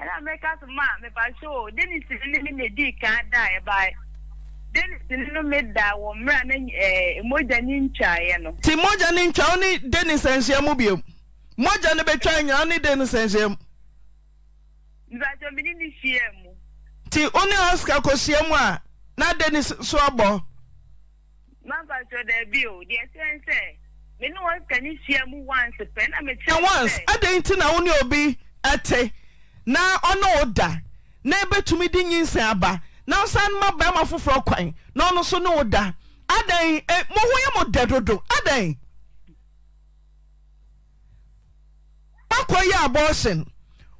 Ana make us ma me ba show Dennis ni me di ka da e ba. Dennis ni no me da wo mra na moja ni ntwa ye no. Ti moja ni ntwa oni Dennis en hia mu biom. Moja ne betwa nya oni Dennis en hia mu. Nzajo mi ni hia mu. Ti oni Oscar ko hia mu a na Dennis so abo. Mamba to the bill, the essence. Me no one can see him once, pen. I mean, once. I didn't know only be ate. Now on order. Never to me ding saba. Now send my bama for frockwine. No, so no order. I day a mohoyamo dedodo. I day. Makoya abortion.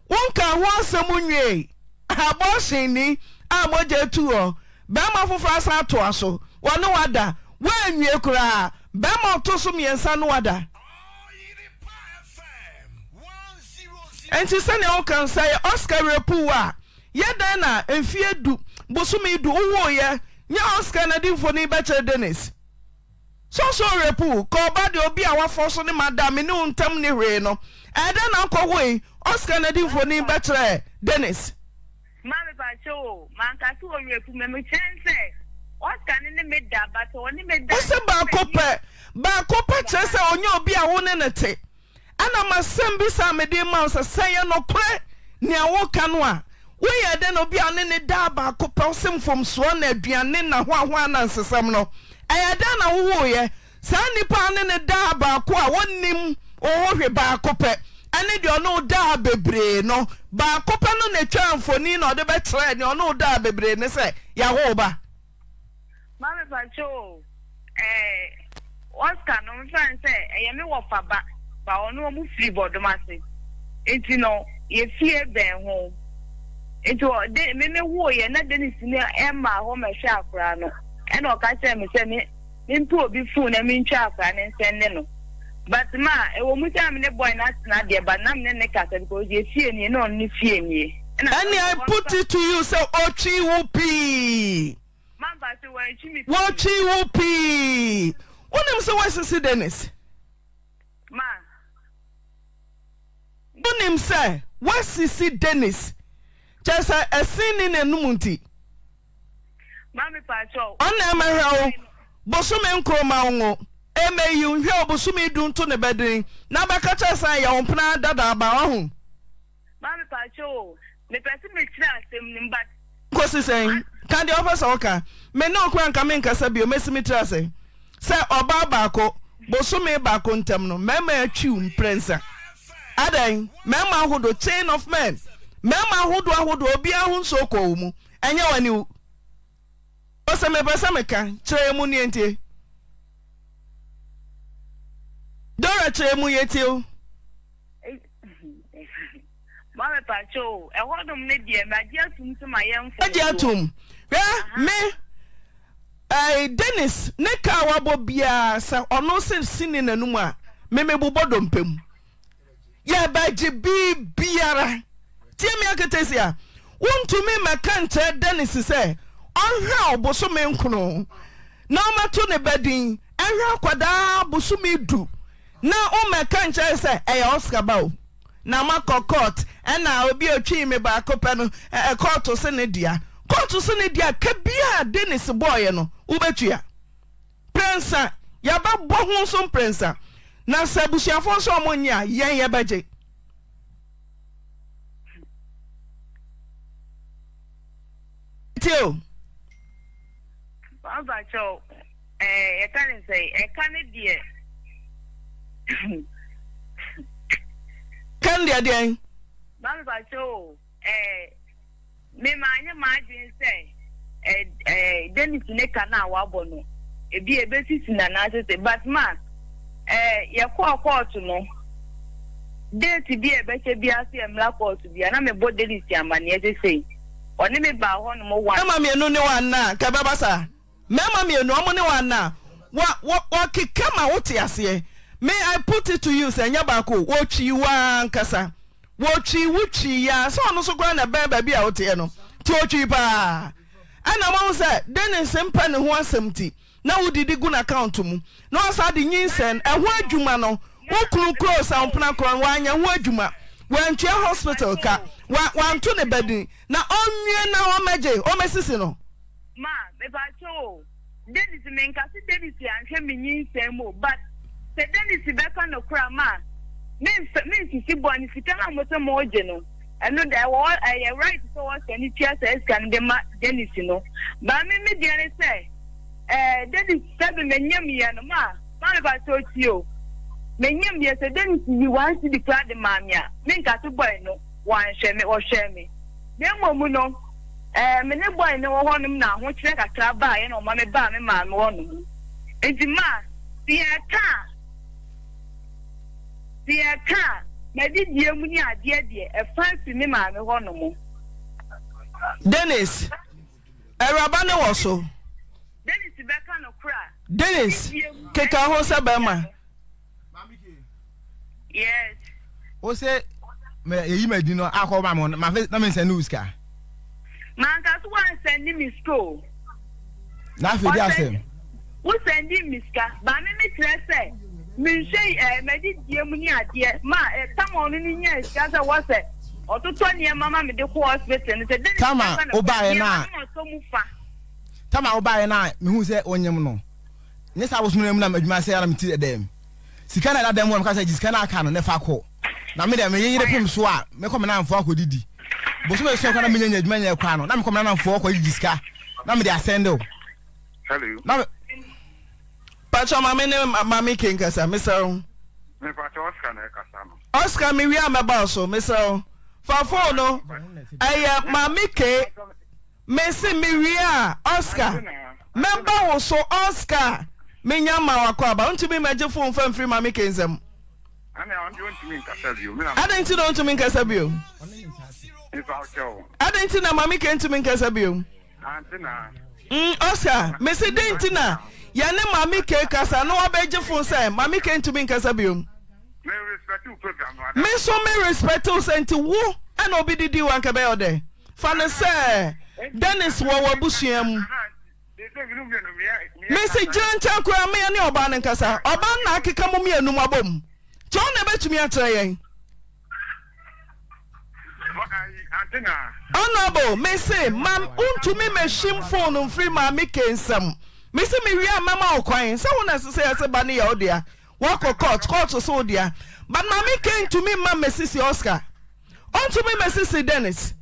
One can once a moon. Abortion ni. I'm what you two. Bama for frasa to us. One order. When you cry, Bama to some yes and water. And she said, I can say Oscar Repua. Yadana, and fear do, Bosumi do, yeah, your Oscar and I do for me better Dennis. So Repu, call bad you'll be our force on the madam in noon termini reno. And then Uncle Way, Oscar and I do for me better Dennis. Mammy Pacho, Mancatu, Repu, Mammy Chance. Oscar ni made that, but only made that. Ose ba kope chese onye obi a wone nete. Ana masembi sa mede ma osa seye no kwe ni awoka no a. Wo ye de no bi a ne da ba kope osem from so na aduane na hwa na nsesem no. Eye de na wo ye. Sa nipa ne da ba ko a wonnim ohwe ba kope. Ani de ono da bebre no. Ba kope no ne twa mfoni na ode betre ni ono da bebre ne se ya wo ba. Mammy Pacho, Oscar, no friend say, I am your father, but I know I'm free board the massive. It's you know, you fear them home. It was they made me worry, and then it's near Emma home a shark runner. And I can't tell me, send me into a big phone and mean shark and send them. But ma, a woman, I'm the boy, not there, but I'm the neck at because you fear me, no, you fear me. And I put it to you, so Ochi whoopee. What you will be? What am so wise, Dennis? Ma, Bunim say, what CC Dennis? Just a sin in a numunti. Mammy Pacho, on Amara, Bosumen Croma, Emma, you hear Bosumi dun to the bedroom. Nabakacha say, your plan that about home. Mammy Pacho, the person makes him back. Because he's saying, can the office oka? May no quan come in Casabio, Messimi Trace. Sir Obabako, Bosumi Bacontamno, Mamma Chum, Prince. Adan, Mamma who do chain of men. Mamma who do I would obey a so comu, and you and you. Osamebasameka, Tremuniente Dora Tremuyetio Mamma Pacho, I want to make the Majatum to my young Majatum. Me, I Dennis, Nekawa Bobia, sir, or no sense sin in a numa, Meme Bobodum Pim. Ya by JB Biara. Tiamia Catesia, won't to me my canter, Dennis say. On how Bosumen Kuno. Now my tone bedding, and how Quada Bosumi do. Now on my canter say, I ask about. Now my court, and I'll be a chimney by a copano, a court to Senedia. Court to Senedia, Cabia, Dennis Boyano, Ubetia. Prensa, Yaba Bohunson Prensa. Now Sabusia for Somonia, Yaya Baje. Tio. Baba Cho, I can't say, I can't dear. Candia, dear. Baba Cho, me my margin say, then it's Nekana Wabono. It be a basis in another, but man, your quarter to know. There to be a better BRC and black or to be another bodily, and yet they say. Onime ba ho no mo wa mama mi enu ne wa na ka baba sa mama mi enu omo ne wa na wa kikama wote ase me I put it to you say nya ba ko wo twi wa nkasa wo twi wuchi ya so no so gwa na ba bi a wote e no ti wo twi pa ana mo say Dennis mpa ne ho asamti na wo didi gun account mu na o sa de nyinsen e ho adwuma no wo kru cross ampna kron wa anya ho adwuma when to hospital ka one to the bed now on now maje o mesisi no ma me ba cho Dennis men ka si Dennis an hwe menyin semo but se Dennis be ka no kra ma me si boni fita na mo se mo oje no and no there was a right so what can you tell us can the Dennis no ba me dia ne say Dennis said menyam ya no ma ba cho ti o menyam ya se Dennis you want to declare the mamia men ka to boy no one share me or share me. Then, Momuno, many boy no one now, which like a club by and mammy bam and mamma one. It's a man, theatre, my dear Munia, dear, a fancy me, mamma one. Dennis, a rabano also. Dennis, the back on a cry. Dennis, Kekahosa Bama. Yes. What's it? You may do not alcohol on my face. That means a news car. Man, that's why I send him his school. Nothing, that's him. Who send him, Miss Car? Bammy, Miss Lesser. Minchay, I did Yamunia, dear. Ma, come on in here, as I was it. Or to turn your mamma with the horse with and said, come on, Obey and I. Come on, Obey and I, who said Onyamuno. Yes, I was named myself to them. She can't let them one because I just cannot can if I call. Na me dem yeyire pem so a me komenanfo akodidi bo so me so kana menya adwuma nya kwa no na me komenanfo akodidi sika na me de asendo hello na pacho mama ne mama kinkasa me so me pacho Oscar na kasa no Oscar me wi ameba so me so fa phone no aya mama ke me se me wi a Oscar me ba wo so Oscar me nya ma wakwa ba unti me maje phone fa mfiri mama kinsem I don't know to make us a bill. I don't know, Mammy came to make us a bill. Oscar, Miss Dentina, Yana Mammy Cakas, I know I beg you for Sam. Mammy came to make us a bill. Miss so many respect to send to woo and obedient you and Cabell there. Father, sir, Dennis Wawabushim. Miss John Chakra, me and your ban and Cassa, Obana Kikamumi and Numabum. John never to me at trying. Honorable, me say, ma'am, unto me me shimphone unfree mammy kinsem. Me say me real mama o'quine. Someone has to say, I said, Bunny, oh dear. Walk or court or so dear. But mammy came to me, mammy, sissy Oscar. Unto me, sissy Dennis.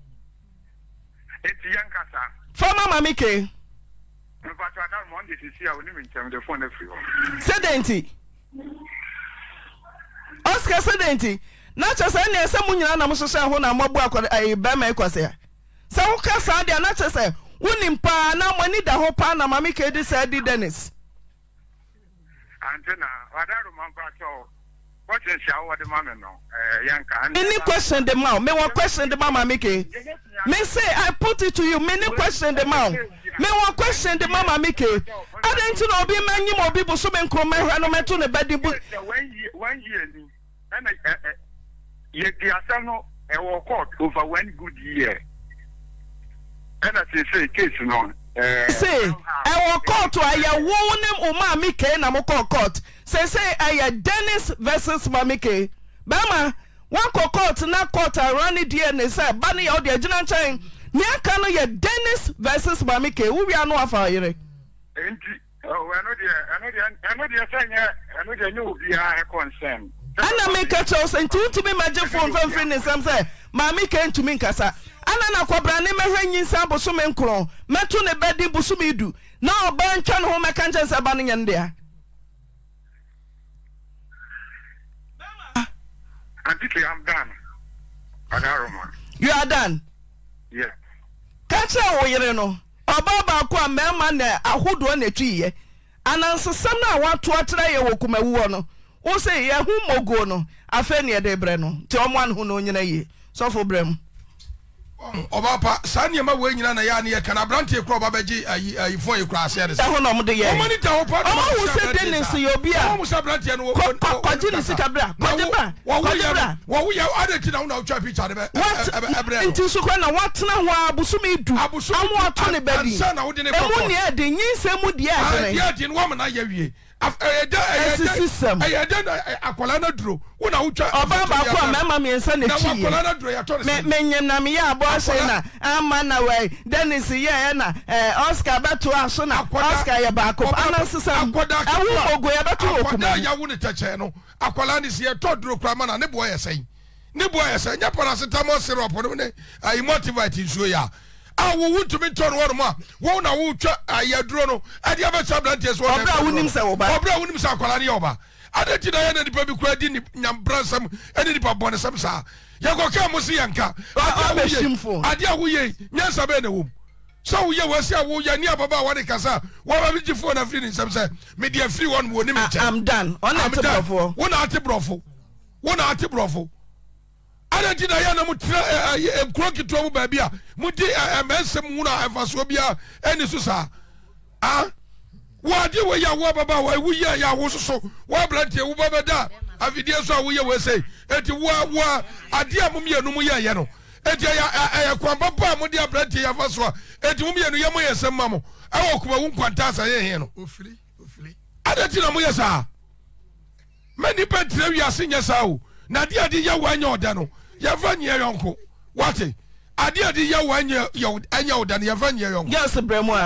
It's young Cassa. For mammy came. But I don't want to see our living time, the phone of you. Sedenti. Oscar Sedenti. Not just any someone you know, social one and mobile bamekwas. So, Cassa, they are not just a winning pa, now money the whole pan, and mammy came to say, Dennis. Antenna, I don't remember at all. What is your the mamma? Many question the mouth. May one question the mamma, Mickey. May say, I put it to you. Many question the mouth. May one question the mamma, Mickey. I don't know, be many more people, so many come around and to the bed. One year, and yet the Asano, I walk out over 1 good year. And I say, case no. Say, I will court to a woman, Mammy K, and I will call court. Say, I Dennis versus Mammy K. Bama, one court, not court, I run it here, and they say, Bunny or the Ajinan Chang, Niakano, your Dennis versus Mammy K. Who we are no fire. Oh, I know, we are concerned. And I make a choice and two to be my phone from friends, I'm saying, Mammy came to me, Cassa. Anana kwabra ne mehwanyin san bosom enkron meto ne bedi bosom edu na oba ntwa no me kanche saba ne nyende a Antiki I'm done. Adaroman. You are done. Yeah. Kache wo yire no oba ba kwa mema na ahodo na twiye anansesam na wato atira ye wokuma wuo no wo se ye hu mogo no afa ne de bre no ti omwan hu no onyina ye sofo brem Obapa, Sanyama Wingana Yanya can abrant your crop before you cross. I don't know the year. What I drew. When I would Oscar Batuasona, Oscar Yabako, I wouldn't touch no. Aqualan is here, Todro Craman, and Neboya saying. Neboya saying, Yapanasitamo syrup, I motivate you. I want to be torn one more. One I would Ayadrono, and the other sublantiers were Obra. I don't think I had any public credit, Yambrasam, and any Pabonasam. Yagokamusianka, I wish him for Adiawe, Yasabenum. So you was Yania Baba Wanekasa. What are you for? Media free one would image. I'm done. I'm done. One artibrofo. Ada dinayana mutra kroki tuwo babia mudi msem huna efaso bia eni susa ah wadi we ya wo baba wa wuye ya wo soso wa brante wo baba da avidie so awuye we say eti wa ade amumye no muye no eti ya kwamba pa mudi brante ya faso eti mumye no ye mo yesem mamo awo kuma wu kwanta sa ye no ofili ada tina muye sa mani petre wi asinya sa o na dia di ya wanya odano ya vanya yonko wati adia di ya wanya anya odano ya vanya yonko yes bremo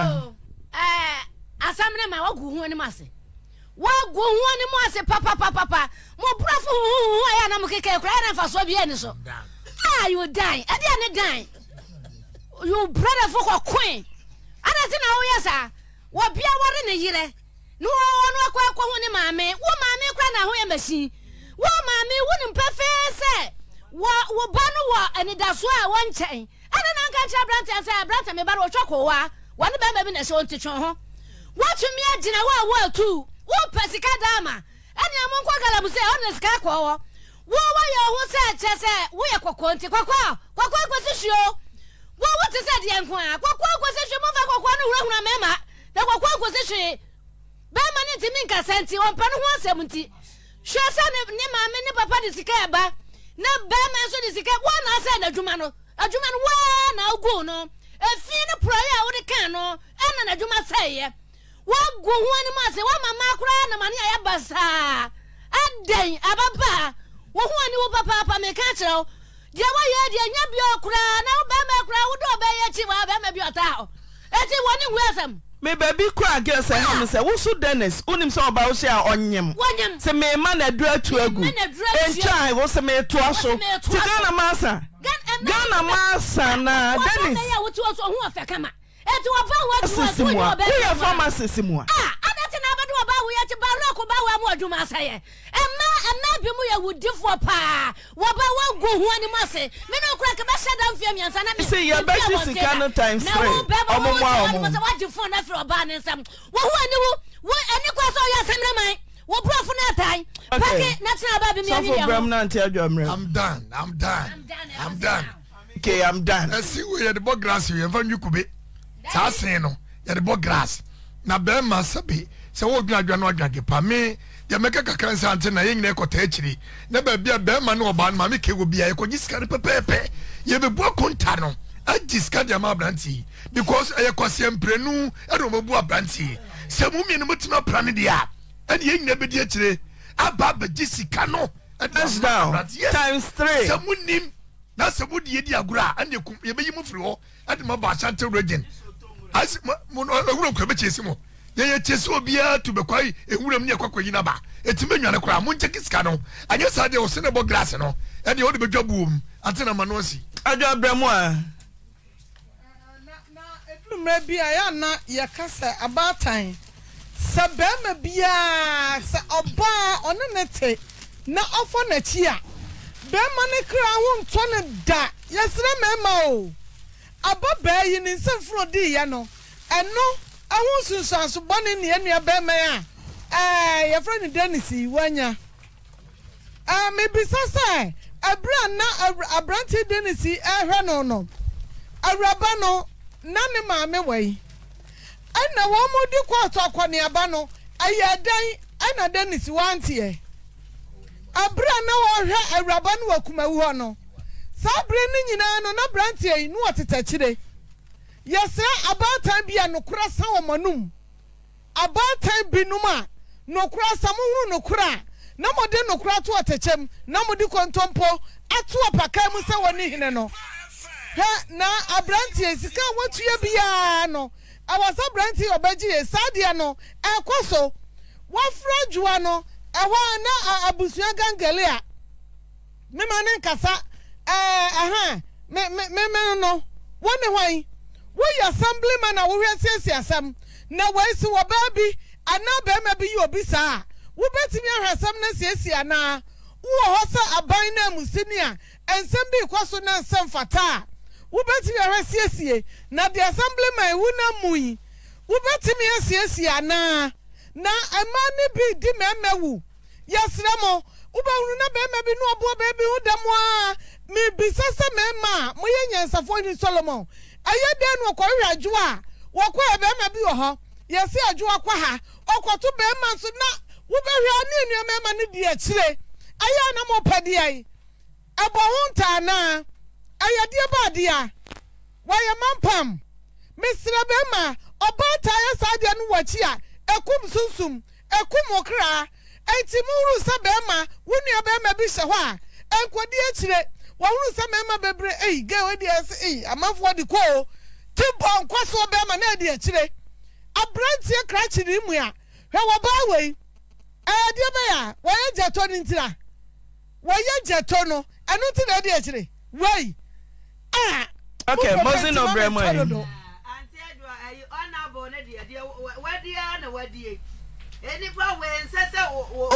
asamne ma wagu huoni mase papa mo brafu hu ya na mkeke kra na faso bia ni so you die adia ne die you brother for kwa queen ana zina wo yesa wo bia wore ne yire no no akwa huoni mame wo mame kra na ho ya machine wo mami wouldn't prefer say wo banwa and that's why one chain and an uncle brant and say brant me baro choko wa one be me na so ntchon ho what me agina wa well too wo pesika dama and am nko galabu say on sika kwa wo yo ho say chese wo ye kokko nti kokko kwesishio wo what is that ye nko a kokko kwesishio mo fa kokko no hurahuna mema na kokko kwesishio be mani ntimi nka senti on pa no ho asem nti Shasa ne mama ne papa de sika ba na ba ma so de sika wana asa na adwuma no wana ogu no efi ne prayer wo de kan no ana na adwuma saye wo gu ho ne ma se wa mama akura na mane ya basa adan ababa wo ho ne wo papa me kan kire Dear, why ye dear, your crown, now Bama crowd, or Bayachi, your towel. That's it, one me baby cry, girls, and Hammer, also Dennis, Unim saw about share on him. One, some may man a drug to a good and child was a male to us. Ghana Massa, Ghana Massa, now Dennis, what was on who have come. And to a phone, we are from us, Simua. Ah, and that's another do about we are to Barocco, Bawa, do Massay. And now Bimuya would do for pa. What about go one must say? Men don't crack a massa down for me, and I say, you're back to the kind of time. No, Baba was watching for nothing about and some. What do? What any cross all your semi? What brought for that time? Okay, that's not about me. I'm done. Okay, I'm done. Let's see where the bog grass you have you could be. Sassino, you're the bog grass. Now, Ben must be so what graduate no drag pa me. Ya meka kakansa ante na yenye na kota echiri na babia bema no oba ma meke go bia ekogiska ne pepepe ye bebu akonta no agiska de ma branti because ayekwase emprenu e do bebu abranti se mumie no mutima prane dia and yenye na bedi echire aba bagisika no that's down ×3 se munim na se mudi ye di agura and ye beyi mu firi ho ade ma ba chante region as mo agura ko bechi mo ye cheso bia to be kwai ewuram ne kwakwa yina ba etime nwane kora mo nche kiska no anya sade o senebo glass no e de o de bedwabu um atena manosi adwa bremu a na edumra bia ya na ye kasa abatan sabema bia sa oba onenete na ofo na chi a bema ne kra ho nto ne da yesere mema o ababa yi ni nsefro di ya no eno awon sunsun asubani ni enu abeme a eh your friend Dennis wanya maybe sasa abran na abranti Dennis ehwe no no awraba no na ne maame wai ana wo modi kwatu akwani aba no ayadan ana Dennis wanti e abran na wo hwe awraba no wakuma wu ho no sabre ni nyina no na branti e no otetachire yes sir about time be a no crasa womanum about time be numa no crasa mu no cra na mode no cra to atechem na mode kontompo atu apaka mu se woni hene no ha na abrantie sika watu ya bia no awasa brantie obaji e sadia no ekoso wafra jua no ewa na abusua gangalia me manen kasa aha me no woni hwan we assemblyman na we sesi asam na we si wo baabi ana be ma bi obi saa wo betimi ahwasam na sesi ana wo ho sa aban na musini a ensem bi kwaso na ensem fata wo betimi ahwasiesie na the assemblyman wo na mui wo betimi asiesie ana na amani bi di memewu yesremo wo ba hunu na be ma bi no obo baabi wo demwa mi bi sasa mema mo ye nyansafo ni Solomon aye den no kwa hwadwoa wo kwa be ma bi wo ho yesi adwoa kwa ha okoto be ma so na wo be hwa ni nua me ma ne die kire aye na mo pade ai ebo hunta na aye die ba dia wa ye mampam misra be ma obata ya sadia no wachi a ekum sunsum ekum okra enti mu ru sa be ma wo nua be ma bi hye ho a enkodi akire wawuru sa mema bebre eh ge we dia se eh amafo de ko tibon kwaso be ma na dia chire abrantie krachi ni mu a hwe wo ba we eh dia be ya wo ye jeto ni ntira wo ye jeto no enu ti na dia chire we ah okay mozin obremo anti adwa ayi honorable na dia dia wadia na wadie eni kwa we nsese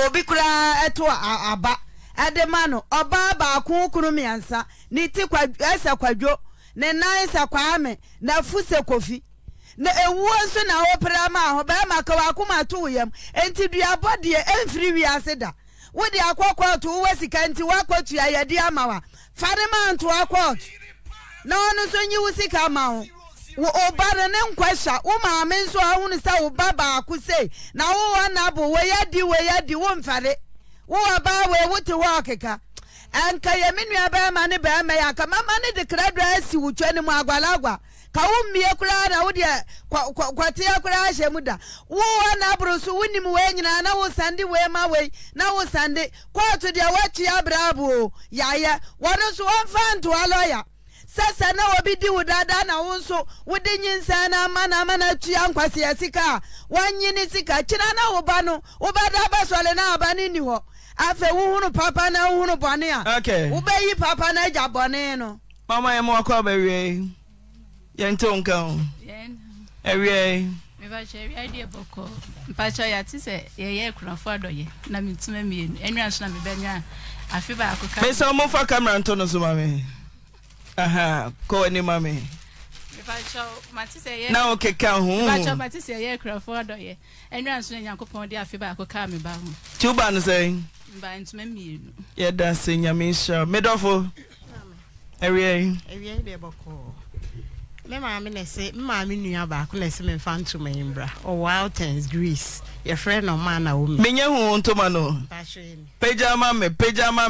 obi kura eto aba Ademano, oba ba kunkunu miansa, niti kwa esa kwa jo, ne na esa kwa ame, na fuse kofi. Ne ewosu na opera ma ho, ba ma kwa kuma tuyem, enti duabo de enfri wiaseda. Wodi akwa tu wesika enti wakwa tu ya yedi amawa. Fane ma ntu akwa. Na onu so nyi wusika ma ho. Wo obare ne nkwasha, wo maame nso ahunu sa wo baba akuse, na wo wana bo we yedi wo mfare. Wo aba we wote wa keka Enka yeminu ya bema ya kama mani dikredwa esi uchweni mwagwalagwa. Kawumbiye kula na udia kwa tia kula ashe muda. Uwa na brusu wini muwenye na usandi wema wei. Na usandi kwa tudia wachi ya brabu. Yaya wanusu wamfantu aloya. Sasa na wabidi udada na unsu udinyin sana mana chiyang kwa siyasika. Wanyini sika china na ubanu. Ubadaba swale na abanini ho. Afe uhunu papa na uhunu bwanea. Okay. Ubeyi papa na jaboneno. Mama ya mwakwa bewe. Yentonka. Yen. Ewe. Mebache ewe idea boko. Mpacho ya tise yeye kuna fwado ye. Na mitume mienu. Enu ya shuna mibenya. Afiba akukami. Mesa umufa kamera ntono sumame. Aha. Kowe ni mame. Mebacho matise ye. Na oke kahu. Mebacho matise yeye kuna fwado ye. Enu ya shuna nyankupo ndi afiba akukami bahu. Chuba nusei. Mba ntume mienu. Yeda sinyamisha. Medofo. Ewe. Ewe idea boko. Me mama ne say mama nua ba ko na say me fan to membra or wild things Greece your friend no man na o me nya hu ntoma no pajama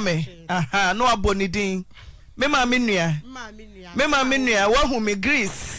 me aha no abonidin me mama nua me mama nua wa hu me Greece